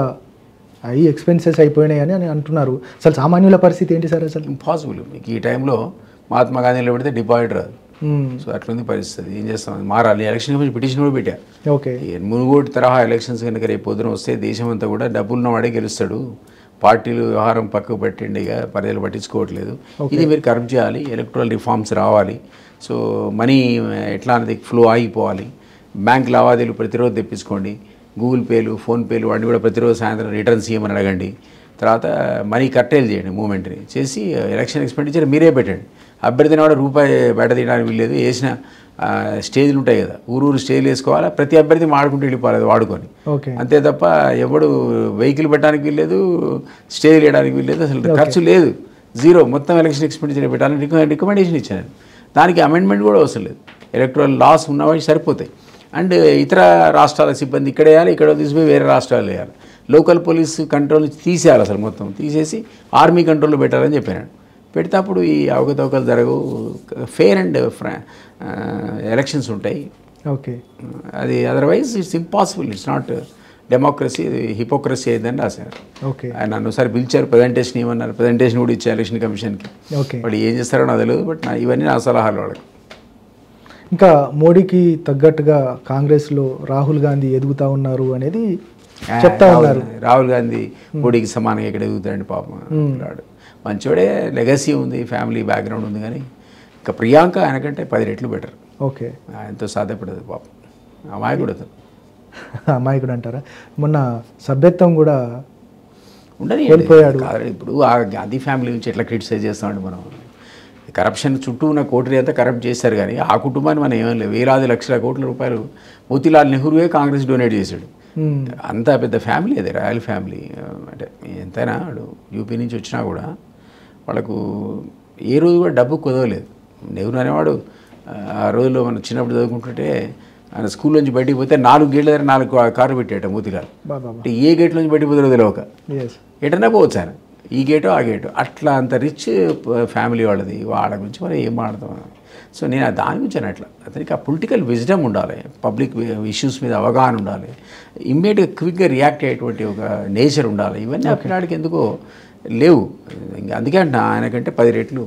అవి ఎక్స్పెన్సెస్ అయిపోయినాయని అని అంటున్నారు. అసలు సామాన్యుల పరిస్థితి ఏంటి సార్? అసలు ఇంపాసిబుల్. మీకు ఈ టైంలో మహాత్మా గాంధీ నిలబడితే డిపాజిట్ రాదు. సో అట్లుంది పరిస్థితి. ఏం చేస్తాం, మారాలి. ఎలక్షన్ గురించి పిటిషన్ కూడా పెట్టా. ఓకే, మునుగోడు తరహా ఎలక్షన్స్ కనుక రేపు పొద్దున వస్తే దేశం అంతా కూడా డబ్బులున్నవాడే గెలుస్తాడు. పార్టీలు వ్యవహారం పక్కకు పెట్టండి, ఇక ప్రజలు పట్టించుకోవట్లేదు. ఇది మీరు కరెక్ట్ చేయాలి. ఎలక్ట్రల్ రిఫార్మ్స్ రావాలి. సో మనీ ఎట్లా అనేది ఫ్లో ఆగిపోవాలి. బ్యాంక్ లావాదేవీలు ప్రతిరోజు తెప్పించుకోండి. గూగుల్ పేలు ఫోన్పేలు వాటిని కూడా ప్రతిరోజు సాయంత్రం రిటర్న్స్ ఇవ్వమని అడగండి. తర్వాత మనీ కట్టేలు చేయండి, మూమెంట్ని చేసి ఎలక్షన్ ఎక్స్పెండిచర్ మీరే పెట్టండి. అభ్యర్థిని కూడా రూపాయి బయట తీయడానికి వీల్లేదు. వేసిన స్టేజ్లు ఉంటాయి కదా, ఊరూరు స్టేజ్లు వేసుకోవాలి. ప్రతి అభ్యర్థి ఆడుకుంటూ వెళ్ళిపోవాలి వాడుకొని. అంతే తప్ప ఎవడు వెహికల్ పెట్టడానికి వీల్లేదు, స్టేజ్ వేయడానికి వీల్లేదు. అసలు ఖర్చు లేదు, జీరో. మొత్తం ఎలక్షన్ ఎక్స్పెండిచర్ పెట్టాలని రిక రికమెండేషన్ ఇచ్చాను. దానికి అమెండ్మెంట్ కూడా అవసరం లేదు. ఎలక్ట్రల్ లాస్ ఉన్నవి సరిపోతాయి. అండ్ ఇతర రాష్ట్రాల సిబ్బంది ఇక్కడ వేయాలి, ఇక్కడ తీసిపోయి వేరే రాష్ట్రాలు వేయాలి. లోకల్ పోలీస్ కంట్రోల్ తీసేయాలి. అసలు మొత్తం తీసేసి ఆర్మీ కంట్రోల్లో పెట్టాలని చెప్పాను. పెడితే అప్పుడు ఈ అవకతవకలు జరగవు. ఫెయిర్ అండ్ ఎలక్షన్స్ ఉంటాయి. ఓకే, అది otherwise it's impossible. It's not democracy, hypocrisy అయిందని రాశారు. ఓకే, నన్ను ఒకసారి పిలిచారు, ప్రజెంటేషన్ ఇవ్వన్నారు. ప్రజెంటేషన్ కూడా ఇచ్చారు ఎలక్షన్ కమిషన్కి. ఓకే, వాళ్ళు ఏం చేస్తారో నాకు తెలియదు. బట్ నా ఇవన్నీ నా సలహాలు వాళ్ళకి. ఇంకా మోడీకి తగ్గట్టుగా కాంగ్రెస్లో రాహుల్ గాంధీ ఎదుగుతూ ఉన్నారు అనేది చెప్తా ఉన్నారు. రాహుల్ గాంధీ మోడీకి సమానంగా ఇక్కడ ఎదుగుతారండి పాపం. మంచోడే, లెగసీ ఉంది, ఫ్యామిలీ బ్యాక్గ్రౌండ్ ఉంది. కానీ ఇంకా ప్రియాంక ఆయనకంటే పది రెట్లు బెటర్. ఓకే, ఆయనతో సాధ్యపడదు పాపం. అమాయకుడు అతను. అమాయకుడు అంటారా? మొన్న సభ్యత్వం కూడా ఉండని వెళ్ళిపోయాడు. ఇప్పుడు ఆ గాంధీ ఫ్యామిలీ నుంచి ఎట్లా క్రిటిసైజ్ చేస్తామండి మనం? కరప్షన్ చుట్టూ ఉన్న కోటరీ అంతా కరప్ట్ చేశారు. కానీ ఆ కుటుంబాన్ని మనం ఏమీ లేదు. వేలాది లక్షల కోట్ల రూపాయలు మోతీలాల్ నెహ్రూవే కాంగ్రెస్ డొనేట్ చేశాడు. అంత పెద్ద ఫ్యామిలీ అది, రాయల్ ఫ్యామిలీ. అంటే ఎంతైనా వాడు యూపీ నుంచి వచ్చినా కూడా వాళ్ళకు ఏ రోజు కూడా డబ్బు కుదవలేదు. నెహ్రూ అనేవాడు ఆ రోజులో మనం చిన్నప్పుడు చదువుకుంటుంటే ఆయన స్కూల్ నుంచి బయటికి పోతే నాలుగు గేట్ల దగ్గర నాలుగు కారు పెట్టేట మోతీలాల్. అంటే ఏ గేట్ నుంచి బయటికి పోతే తెలియక ఎటన్నా పోవచ్చు ఆయన, ఈ గేటో ఆ గేటో. అట్లా అంత రిచ్ ఫ్యామిలీ వాళ్ళది. వాళ్ళ గురించి మనం ఏం మాట్లాడతాం? సో నేను దాని గురించి అని అట్లా అతనికి ఆ పొలిటికల్ విజ్డమ్ ఉండాలి, పబ్లిక్ ఇష్యూస్ మీద అవగాహన ఉండాలి, ఇమ్మీడియట్గా క్విక్గా రియాక్ట్ అయ్యేటువంటి ఒక నేచర్ ఉండాలి. ఇవన్నీ అక్కడికి ఎందుకో లేవు. ఇంకా అందుకే అంటున్నా ఆయనకంటే పది రెట్లు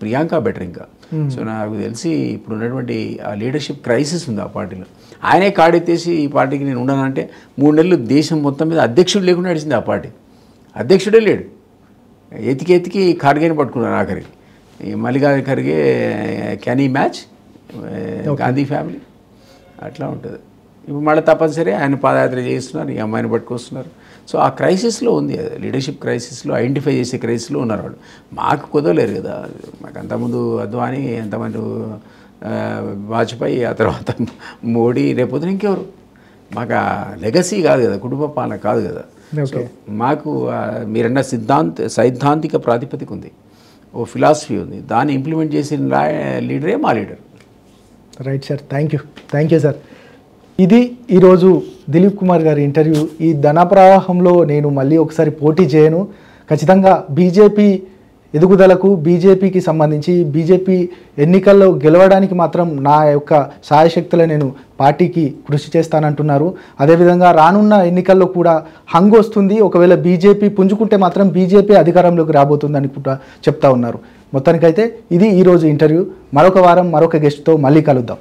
ప్రియాంక బెటర్. ఇంకా సో నాకు తెలిసి ఇప్పుడు ఉన్నటువంటి ఆ లీడర్షిప్ క్రైసిస్ ఉంది ఆ పార్టీలో. ఆయనే కాడెత్తేసి ఈ పార్టీకి నేను ఉండనంటే మూడు నెలలు దేశం మొత్తం మీద అధ్యక్షుడు లేకుండా నడిచింది ఆ పార్టీ. అధ్యక్షుడే లేడు. ఎతికి ఎతికి ఖార్గేని పట్టుకున్నాను ఆఖరికి. మల్లికార్జున ఖర్గే క్యానీ మ్యాచ్ గాంధీ ఫ్యామిలీ అట్లా ఉంటుంది. ఇప్పుడు మళ్ళీ తప్పనిసరి ఆయన పాదయాత్ర చేస్తున్నారు, ఈ అమ్మాయిని పట్టుకొస్తున్నారు. సో ఆ క్రైసిస్లో ఉంది, లీడర్షిప్ క్రైసిస్లో, ఐడెంటిఫై చేసే క్రైసిస్లో ఉన్నారు వాళ్ళు. మాకు కుదవలేరు కదా, మాకు అంతకుముందు అద్వానీ, ఎంతమంది వాజ్పేయి, ఆ తర్వాత మోడీ, రేపొద్దున ఇంకెవరు. మాకు ఆ లెగసీ కాదు కదా, కుటుంబ పాలన కాదు కదా. సో మాకు మీరన్న సిద్ధాంత సైద్ధాంతిక ప్రాతిపదిక ఉంది, ఓ ఫిలాసఫీ ఉంది, దాన్ని ఇంప్లిమెంట్ చేసిన లీడరే మా leader. Right sir, thank you thank you sir. ఇది ఈరోజు దిలీప్ కుమార్ గారి ఇంటర్వ్యూ. ఈ ధన ప్రవాహంలో నేను మళ్ళీ ఒకసారి పోటీ చేయను. ఖచ్చితంగా బీజేపీ ఎదుగుదలకు, బీజేపీకి సంబంధించి బీజేపీ ఎన్నికల్లో గెలవడానికి మాత్రం నా యొక్క సాయశక్తులు నేను పార్టీకి కృషి చేస్తానంటున్నారు. అదేవిధంగా రానున్న ఎన్నికల్లో కూడా హంగు వస్తుంది. ఒకవేళ బీజేపీ పుంజుకుంటే మాత్రం బీజేపీ అధికారంలోకి రాబోతుందని కూడా చెప్తా ఉన్నారు. మొత్తానికైతే ఇది ఈరోజు ఇంటర్వ్యూ. మరొక వారం మరొక గెస్ట్తో మళ్ళీ కలుద్దాం.